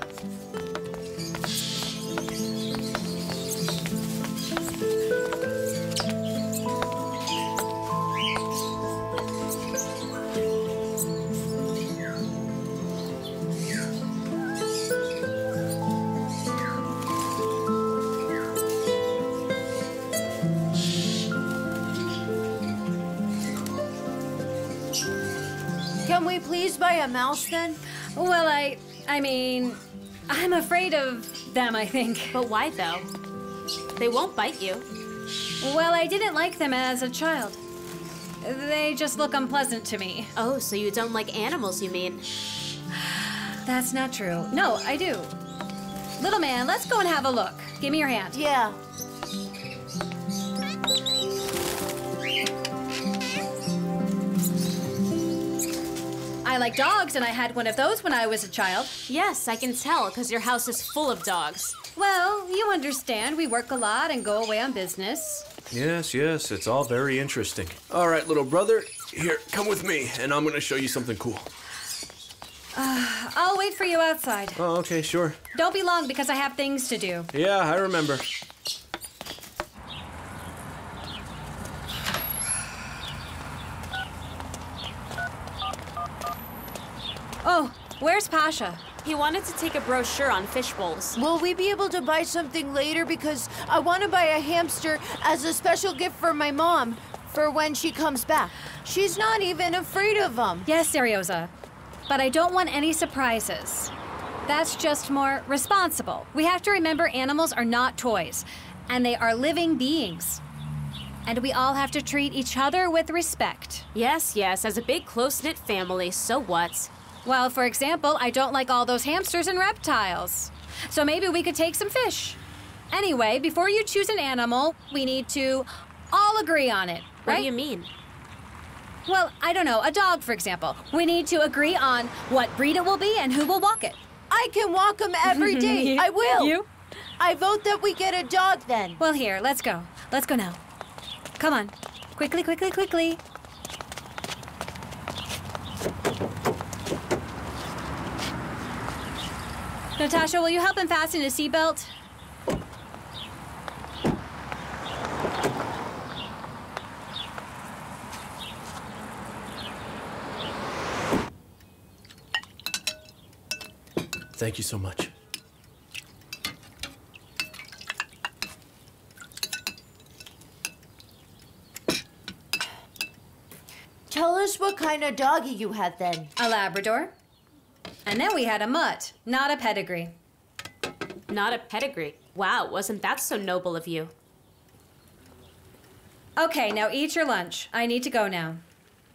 Can we please buy a mouse, then? Well, I mean, I'm afraid of them, I think. But why, though? They won't bite you. Well, I didn't like them as a child. They just look unpleasant to me. Oh, so you don't like animals, you mean? That's not true. No, I do. Little man, let's go and have a look. Give me your hand. Yeah. I like dogs, and I had one of those when I was a child. Yes, I can tell, because your house is full of dogs. Well, you understand. We work a lot and go away on business. Yes, yes. It's all very interesting. All right, little brother. Here, come with me, and I'm going to show you something cool. I'll wait for you outside. Oh, okay, sure. Don't be long, because I have things to do. Yeah, I remember. Oh, where's Pasha? He wanted to take a brochure on fish bowls. Will we be able to buy something later? Because I want to buy a hamster as a special gift for my mom for when she comes back. She's not even afraid of them. Yes, Serioza, but I don't want any surprises. That's just more responsible. We have to remember animals are not toys, and they are living beings. And we all have to treat each other with respect. Yes, yes, as a big, close-knit family, so what? Well, for example, I don't like all those hamsters and reptiles. So maybe we could take some fish. Anyway, before you choose an animal, we need to all agree on it, right? What do you mean? Well, I don't know, a dog, for example. We need to agree on what breed it will be and who will walk it. I can walk him every day. I will. You? I vote that we get a dog then. Well, here, let's go. Let's go now. Come on. Quickly, quickly, quickly. Natasha, will you help him fasten his seatbelt? Thank you so much. Tell us what kind of doggy you had then. A Labrador. And then we had a mutt, not a pedigree. Not a pedigree? Wow, wasn't that so noble of you? Okay, now eat your lunch. I need to go now.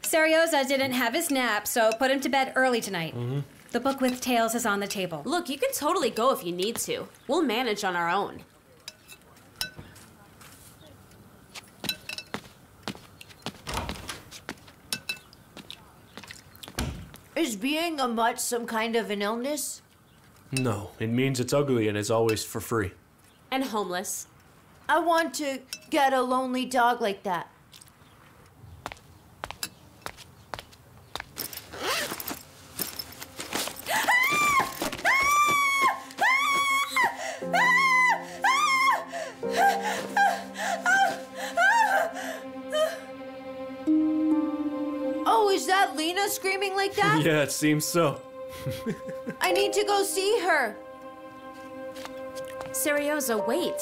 Serioza didn't have his nap, so put him to bed early tonight. Mm-hmm. The book with tales is on the table. Look, you can totally go if you need to. We'll manage on our own. Is being a mutt some kind of an illness? No, it means it's ugly and is always for free. And homeless. I want to get a lonely dog like that. Is that Lena screaming like that? Yeah, it seems so. I need to go see her. Serioza, wait.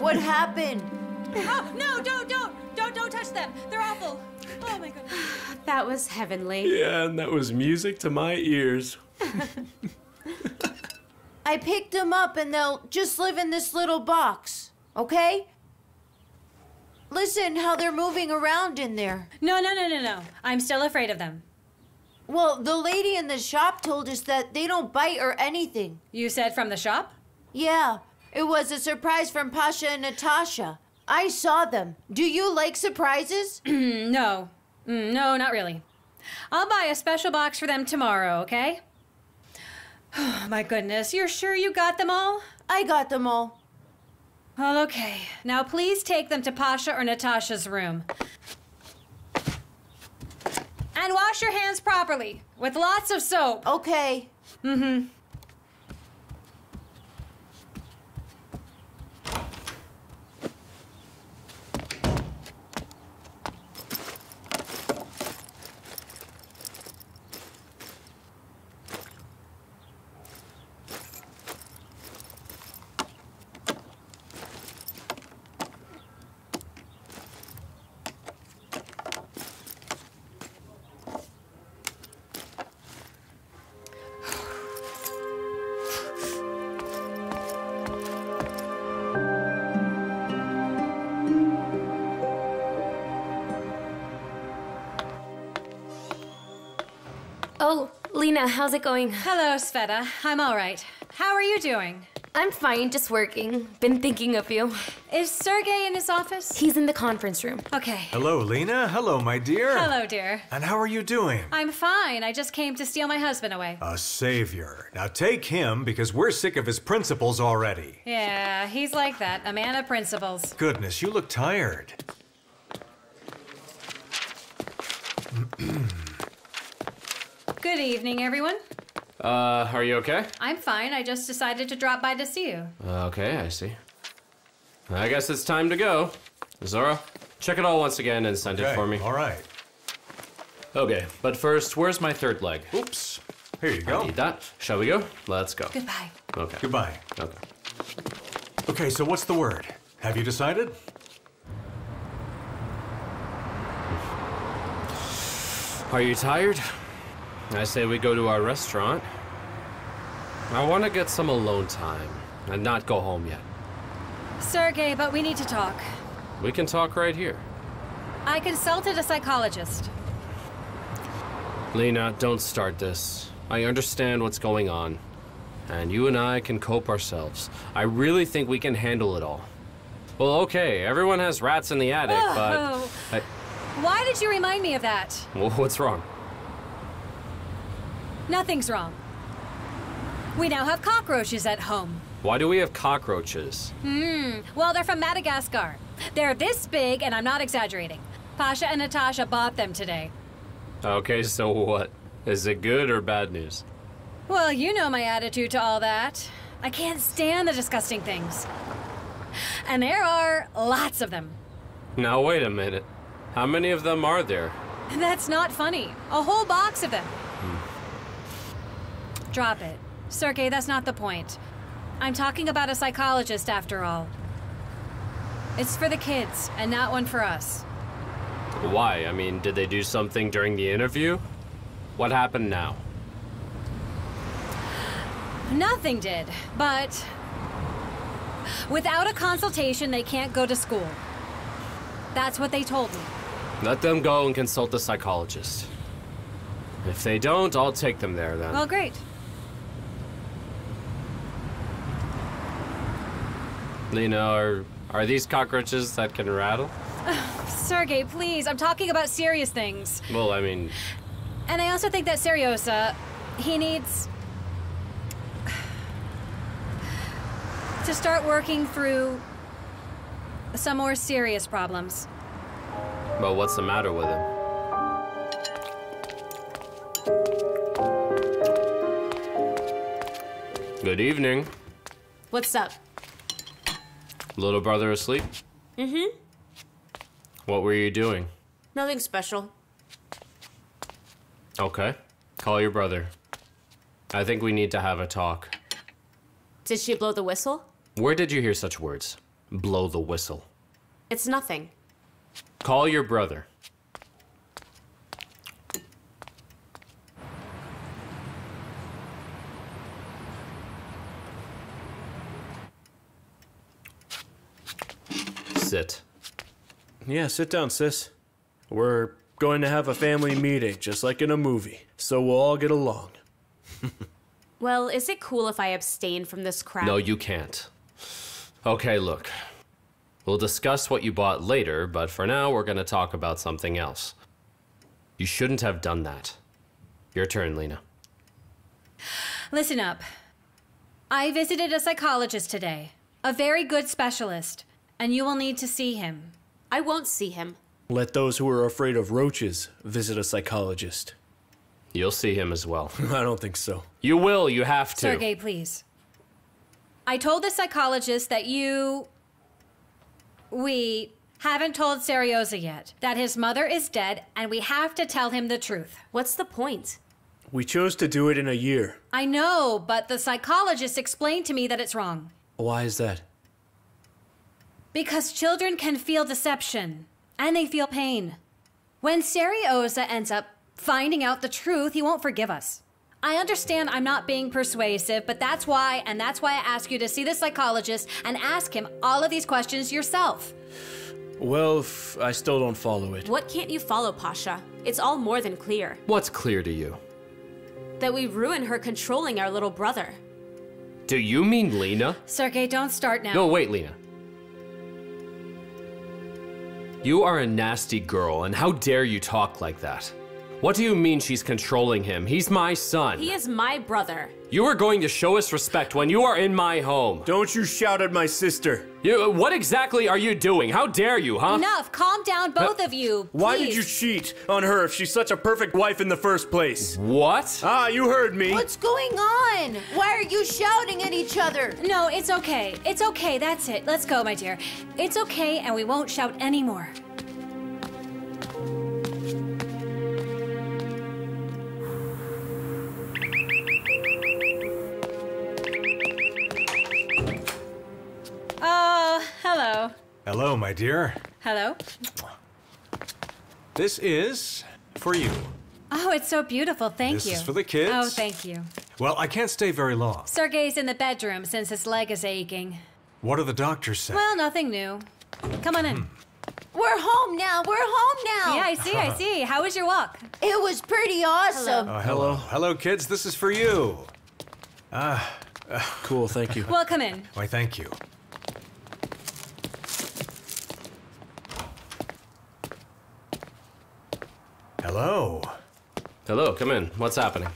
What happened? Oh, no, don't touch them. They're awful. Oh my goodness. That was heavenly. Yeah, and that was music to my ears. I picked them up and they'll just live in this little box, okay? Listen how they're moving around in there. No. I'm still afraid of them. Well, the lady in the shop told us that they don't bite or anything. You said from the shop? Yeah. It was a surprise from Pasha and Natasha. I saw them. Do you like surprises? No. No, not really. I'll buy a special box for them tomorrow, okay? Oh, my goodness. You're sure you got them all? I got them all. Well, okay. Now please take them to Pasha or Natasha's room. And wash your hands properly, with lots of soap. Okay. Mm-hmm. Oh, Lena, how's it going? Hello, Sveta. I'm all right. How are you doing? I'm fine, just working. Been thinking of you. Is Sergey in his office? He's in the conference room. Okay. Hello, Lena. Hello, my dear. Hello, dear. And how are you doing? I'm fine. I just came to steal my husband away. A savior. Now take him, because we're sick of his principles already. Yeah, he's like that. A man of principles. Goodness, you look tired. Good evening, everyone. Are you okay? I'm fine. I just decided to drop by to see you. Okay, I see. I guess it's time to go. Zora, check it all once again and send it for me. All right. Okay, but first, where's my third leg? Oops. Here you go. I need that. Shall we go? Let's go. Goodbye. Okay. Goodbye. Okay. Okay, so what's the word? Have you decided? Are you tired? I say we go to our restaurant. I want to get some alone time and not go home yet. Sergey, but we need to talk. We can talk right here. I consulted a psychologist. Lena, don't start this. I understand what's going on, and you and I can cope ourselves. I really think we can handle it all. Well, okay, everyone has rats in the attic, but... Why did you remind me of that? Well, what's wrong? Nothing's wrong. We now have cockroaches at home. Why do we have cockroaches? Well, they're from Madagascar. They're this big, and I'm not exaggerating. Pasha and Natasha bought them today. Okay, so what? Is it good or bad news? Well, you know my attitude to all that. I can't stand the disgusting things. And there are lots of them. Now, wait a minute. How many of them are there? That's not funny. A whole box of them. Drop it. Sergey, that's not the point. I'm talking about a psychologist, after all. It's for the kids, and not one for us. Why? I mean, did they do something during the interview? What happened now? Nothing did, but... without a consultation, they can't go to school. That's what they told me. Let them go and consult the psychologist. If they don't, I'll take them there then. Well, great. Lena, are these cockroaches that can rattle? Sergei, please, I'm talking about serious things. Well, I mean... And I also think that Seriosa, he needs... to start working through some more serious problems. But what's the matter with him? Good evening. What's up? Little brother asleep? Mm-hmm. What were you doing? Nothing special. Okay. Call your brother. I think we need to have a talk. Did she blow the whistle? Where did you hear such words? Blow the whistle. It's nothing. Call your brother. Sit. Yeah, sit down, sis. We're going to have a family meeting, just like in a movie, so we'll all get along. Well, is it cool if I abstain from this crap? No, you can't. Okay, look. We'll discuss what you bought later, but for now, we're gonna talk about something else. You shouldn't have done that. Your turn, Lena. Listen up. I visited a psychologist today, a very good specialist, and you will need to see him. I won't see him. Let those who are afraid of roaches visit a psychologist. You'll see him as well. I don't think so. You will, you have to. Sergei, please. I told the psychologist that we haven't told Seriosa yet, that his mother is dead, and we have to tell him the truth. What's the point? We chose to do it in a year. I know, but the psychologist explained to me that it's wrong. Why is that? Because children can feel deception, and they feel pain. When Seriosa ends up finding out the truth, he won't forgive us. I understand I'm not being persuasive, but that's why, and that's why I ask you to see the psychologist and ask him all of these questions yourself. Well, I still don't follow it. What can't you follow, Pasha? It's all more than clear. What's clear to you? That we ruin her controlling our little brother. Do you mean Lena? Sergei, don't start now. No, wait, Lena. You are a nasty girl, and how dare you talk like that? What do you mean she's controlling him? He's my son. He is my brother. You are going to show us respect when you are in my home. Don't you shout at my sister. What exactly are you doing? How dare you, huh? Enough, calm down, both of you, please. Why did you cheat on her if she's such a perfect wife in the first place? What? Ah, you heard me. What's going on? Why are you shouting at each other? No, it's okay. It's okay, that's it. Let's go, my dear. It's okay, and we won't shout anymore. Hello. Hello, my dear. Hello. This is for you. Oh, it's so beautiful. Thank you. This is for the kids. Oh, thank you. Well, I can't stay very long. Sergei's in the bedroom since his leg is aching. What do the doctors say? Well, nothing new. Come on in. We're home now. We're home now. Yeah, I see. I see. How was your walk? It was pretty awesome. Hello. Hello. Hello, kids. This is for you. Cool. Thank you. Well, come in. Why, thank you. Hello. Hello, come in. What's happening?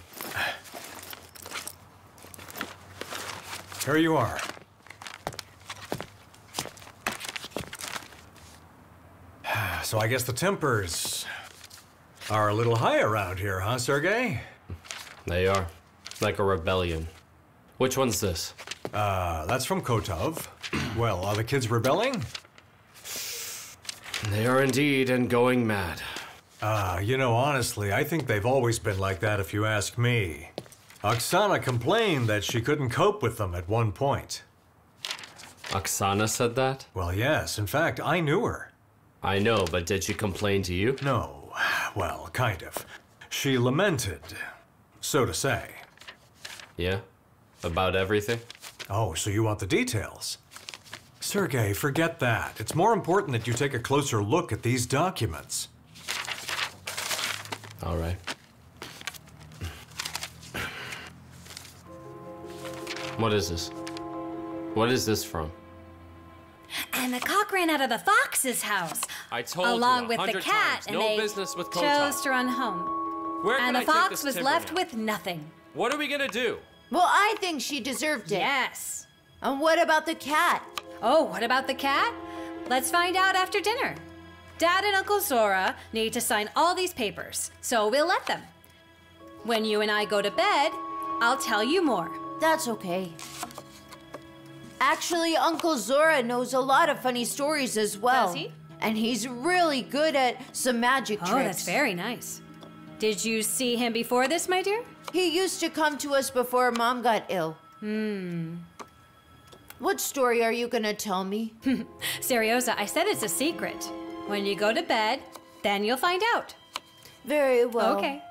Here you are. So I guess the tempers are a little high around here, huh, Sergei? They are. Like a rebellion. Which one's this? That's from Kotov. Well, are the kids rebelling? They are indeed, and going mad. You know, honestly, I think they've always been like that if you ask me. Oksana complained that she couldn't cope with them at one point. Oksana said that? Well, yes. In fact, I knew her. I know, but did she complain to you? No. Well, kind of. She lamented, so to say. Yeah? About everything? Oh, so you want the details? Sergei, forget that. It's more important that you take a closer look at these documents. All right. What is this? What is this from? And the cock ran out of the fox's house. I told you 100 times, and no business with Kota. Chose to run home. Where can I take this timber now? And the fox was left with nothing. What are we gonna do? Well, I think she deserved it. Yes. And what about the cat? Oh, what about the cat? Let's find out after dinner. Dad and Uncle Zora need to sign all these papers, so we'll let them. When you and I go to bed, I'll tell you more. That's okay. Actually, Uncle Zora knows a lot of funny stories as well. Does he? And he's really good at some magic tricks. Oh, that's very nice. Did you see him before this, my dear? He used to come to us before Mom got ill. Hmm. What story are you gonna tell me? Seriosa, I said it's a secret. When you go to bed, then you'll find out. Very well. Okay.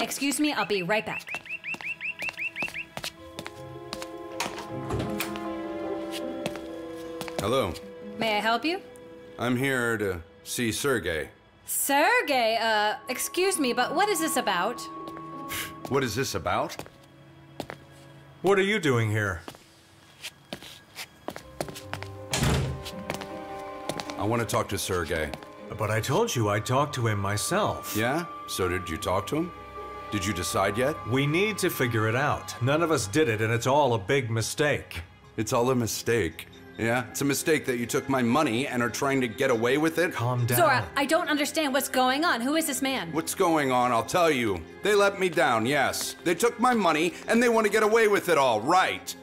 Excuse me, I'll be right back. Hello. May I help you? I'm here to see Sergei. Sergei? Excuse me, but what is this about? What is this about? What are you doing here? I want to talk to Sergei. But I told you I talked to him myself. Yeah? So did you talk to him? Did you decide yet? We need to figure it out. None of us did it, and it's all a big mistake. It's all a mistake. Yeah, it's a mistake that you took my money and are trying to get away with it. Calm down. Zora, I don't understand what's going on. Who is this man? What's going on? I'll tell you. They let me down, yes. They took my money and they want to get away with it all, right?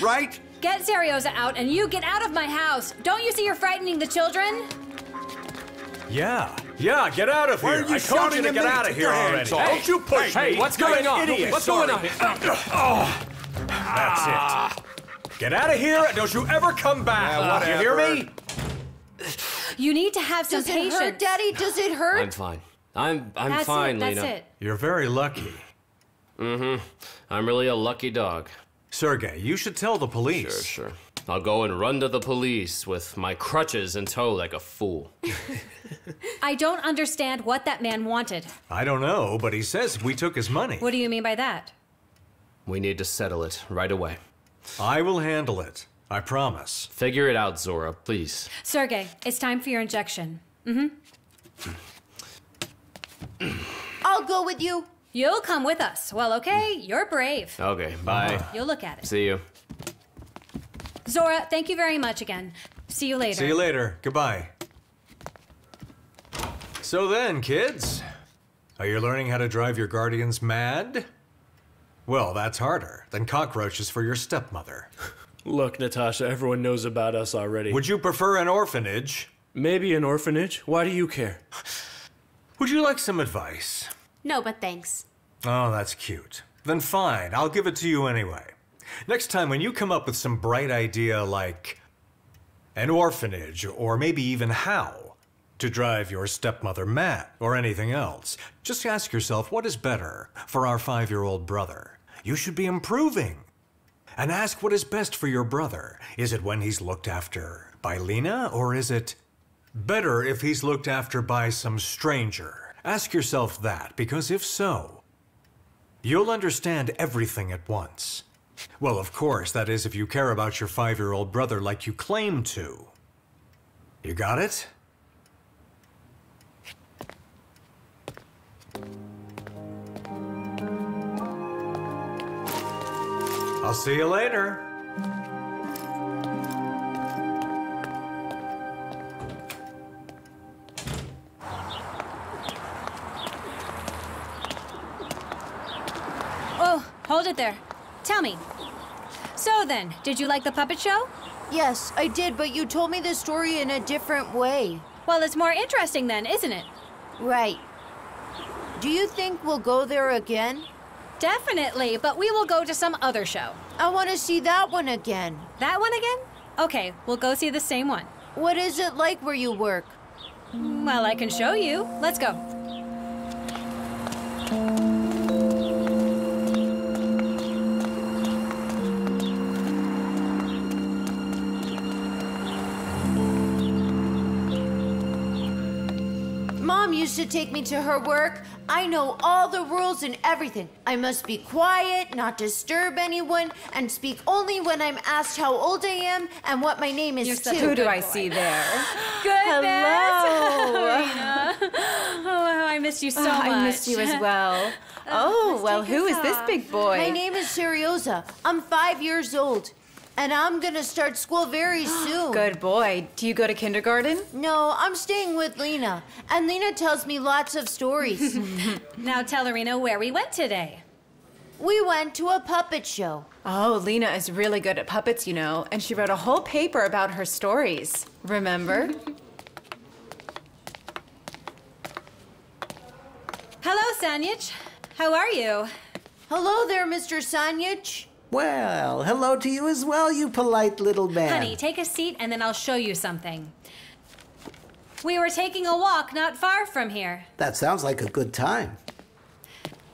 Right? Get Seriosa out and you get out of my house. Don't you see you're frightening the children? Yeah, get out of here. I told you to get out of here already. Don't you push me. What's going on? What's going on here? That's it. Get out of here and don't you ever come back. Yeah, you hear me? You need to have some patience. Does it hurt, Daddy? Does it hurt? I'm fine. I'm fine, Lena. That's it. You're very lucky. Mm-hmm. I'm really a lucky dog. Sergei, you should tell the police. Sure. I'll go and run to the police with my crutches in tow like a fool. I don't understand what that man wanted. I don't know, but he says we took his money. What do you mean by that? We need to settle it right away. I will handle it. I promise. Figure it out, Zora, please. Sergei, it's time for your injection. Mm-hmm. I'll go with you. You'll come with us. Well, okay, you're brave. Okay, bye. You'll look at it. See you. Zora, thank you very much again. See you later. See you later. Goodbye. So then, kids, are you learning how to drive your guardians mad? Well, that's harder than cockroaches for your stepmother. Look, Natasha, everyone knows about us already. Would you prefer an orphanage? Maybe an orphanage. Why do you care? Would you like some advice? No, but thanks. Oh, that's cute. Then fine, I'll give it to you anyway. Next time when you come up with some bright idea like an orphanage or maybe even how to drive your stepmother mad or anything else, just ask yourself what is better for our 5-year-old brother. You should be improving. And ask what is best for your brother. Is it when he's looked after by Lena or is it better if he's looked after by some stranger? Ask yourself that because if so, you'll understand everything at once. Well, of course, that is if you care about your 5-year-old brother like you claim to. You got it? I'll see you later. Oh, hold it there. Tell me. So then, did you like the puppet show? Yes, I did, but you told me the story in a different way. Well, it's more interesting then, isn't it? Right. Do you think we'll go there again? Definitely, but we will go to some other show. I want to see that one again. That one again? Okay, we'll go see the same one. What is it like where you work? Well, I can show you. Let's go. used to take me to her work. I know all the rules and everything. I must be quiet, not disturb anyone, and speak only when I'm asked how old I am and what my name is. You're such a good boy. Who do I see there? Hello. Oh, I miss you so much. I miss you as well. Oh, well, who is this big boy? My name is Serioza. I'm 5 years old. And I'm gonna start school very soon. Good boy. Do you go to kindergarten? No, I'm staying with Lena. And Lena tells me lots of stories. Now tell Arena where we went today. We went to a puppet show. Oh, Lena is really good at puppets, you know. And she wrote a whole paper about her stories. Remember? Hello, Sanyich. How are you? Hello there, Mr. Sanyich. Well, hello to you as well, you polite little man. Honey, take a seat and then I'll show you something. We were taking a walk not far from here. That sounds like a good time.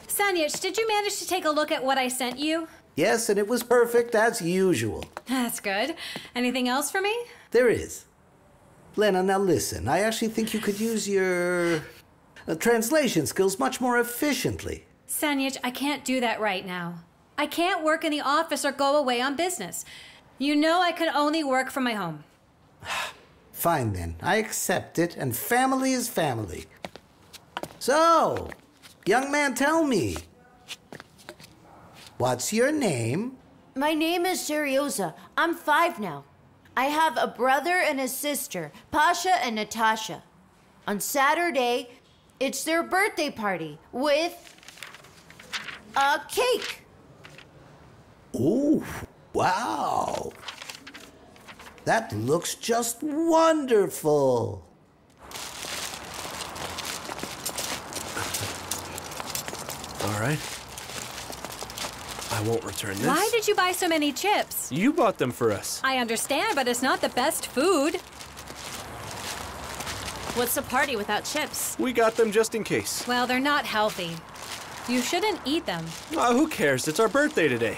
Sanyich, did you manage to take a look at what I sent you? Yes, and it was perfect as usual. That's good. Anything else for me? There is. Lena, now listen, I actually think you could use your translation skills much more efficiently. Sanyich, I can't do that right now. I can't work in the office or go away on business. You know I can only work from my home. Fine then, I accept it, and family is family. So, young man, tell me, what's your name? My name is Serioza. I'm 5 now. I have a brother and a sister, Pasha and Natasha. On Saturday, it's their birthday party with a cake. Oh, wow. That looks just wonderful. All right. I won't return this. Why did you buy so many chips? You bought them for us. I understand, but it's not the best food. What's a party without chips? We got them just in case. Well, they're not healthy. You shouldn't eat them. Oh, who cares? It's our birthday today.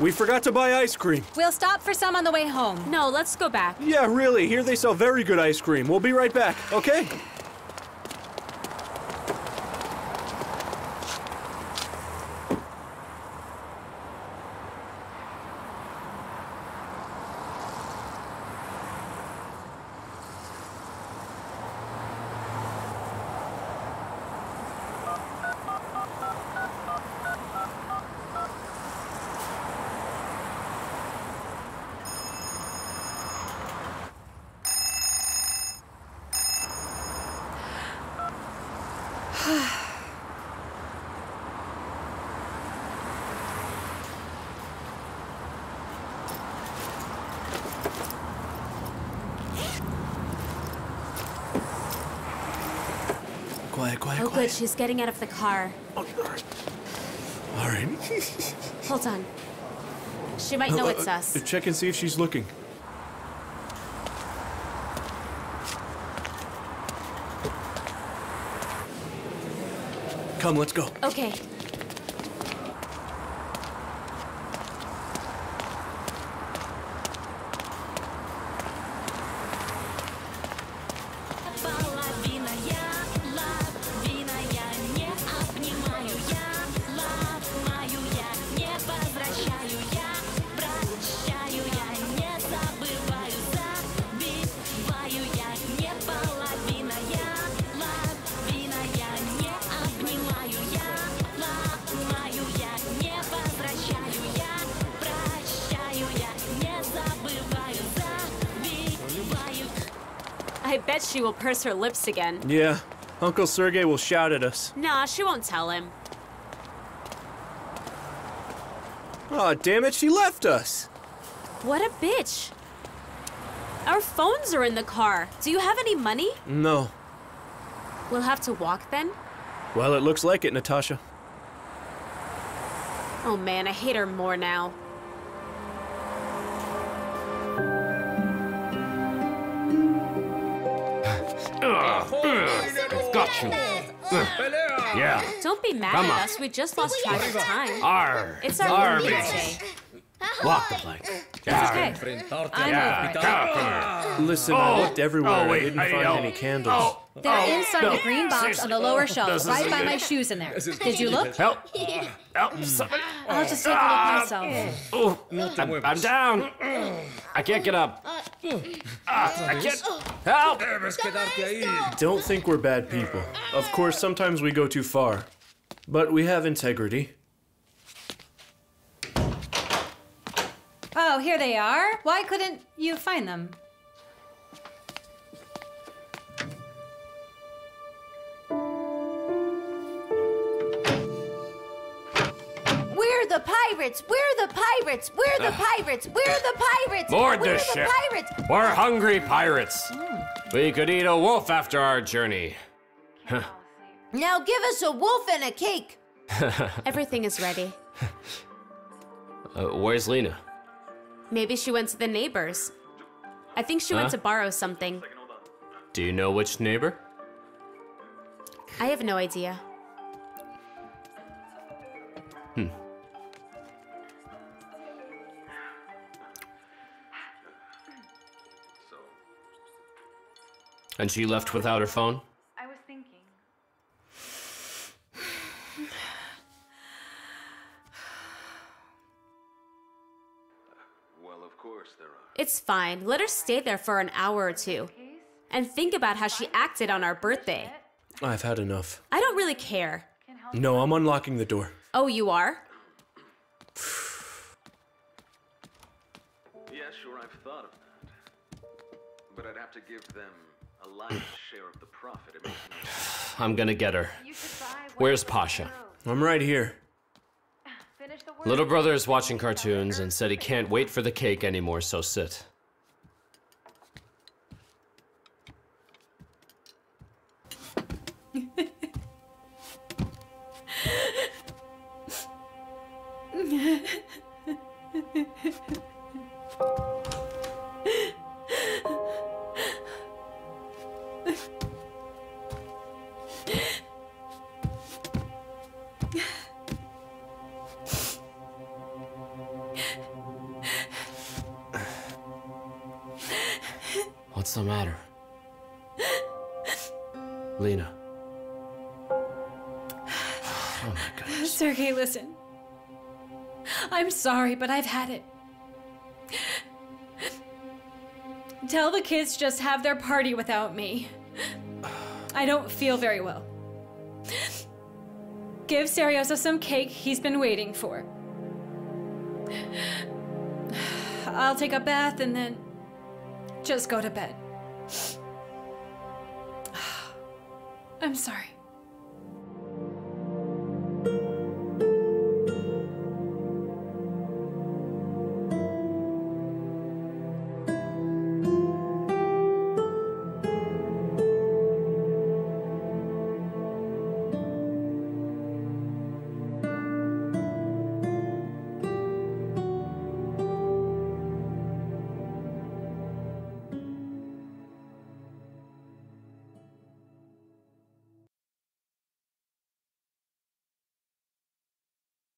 We forgot to buy ice cream. We'll stop for some on the way home. No, let's go back. Yeah, really. Here they sell very good ice cream. We'll be right back, okay? Quiet. Good, she's getting out of the car. Oh, all right. Hold on. She might know it's us. Check and see if she's looking. Come, let's go. Okay. She will purse her lips again. Yeah. Uncle Sergey will shout at us. Nah, she won't tell him. Aw, damn it, she left us! What a bitch! Our phones are in the car. Do you have any money? No. We'll have to walk then? Well, it looks like it, Natasha. Oh man, I hate her more now. Got you. Yeah. Don't be mad at us. We just lost track of time. It's our birthday. Walk the plank. It's okay. Listen, I looked everywhere. I didn't find any candles. They're inside the green box on the lower shelf, right by my shoes in there. Did you look? Help! I'll just take a look myself. I'm down. I can't get up. I can't. Help! Don't think we're bad people. Of course, sometimes we go too far. But we have integrity. Oh, here they are. Why couldn't you find them? We're the pirates! We're the pirates! We're the pirates! We're the pirates! Board the ship! Pirates. We're hungry pirates. We could eat a wolf after our journey. Huh. Now give us a wolf and a cake. Everything is ready. Where's Lena? Maybe she went to the neighbor's. I think she went to borrow something. Do you know which neighbor? I have no idea. And she left without her phone? It's fine. Let her stay there for an hour or two. And think about how she acted on our birthday. I've had enough. I don't really care. No, I'm unlocking the door. Oh, you are? Yeah, sure, I've thought of that. But I'd have to give them a lion's share of the profit. I'm gonna get her. Where's Pasha? I'm right here. Little brother is watching cartoons and said he can't wait for the cake anymore, so sit. What's the matter? Lena. Oh my goodness. Sergei, listen. I'm sorry, but I've had it. Tell the kids just have their party without me. I don't feel very well. Give Seriosa some cake he's been waiting for. I'll take a bath and then just go to bed. I'm sorry.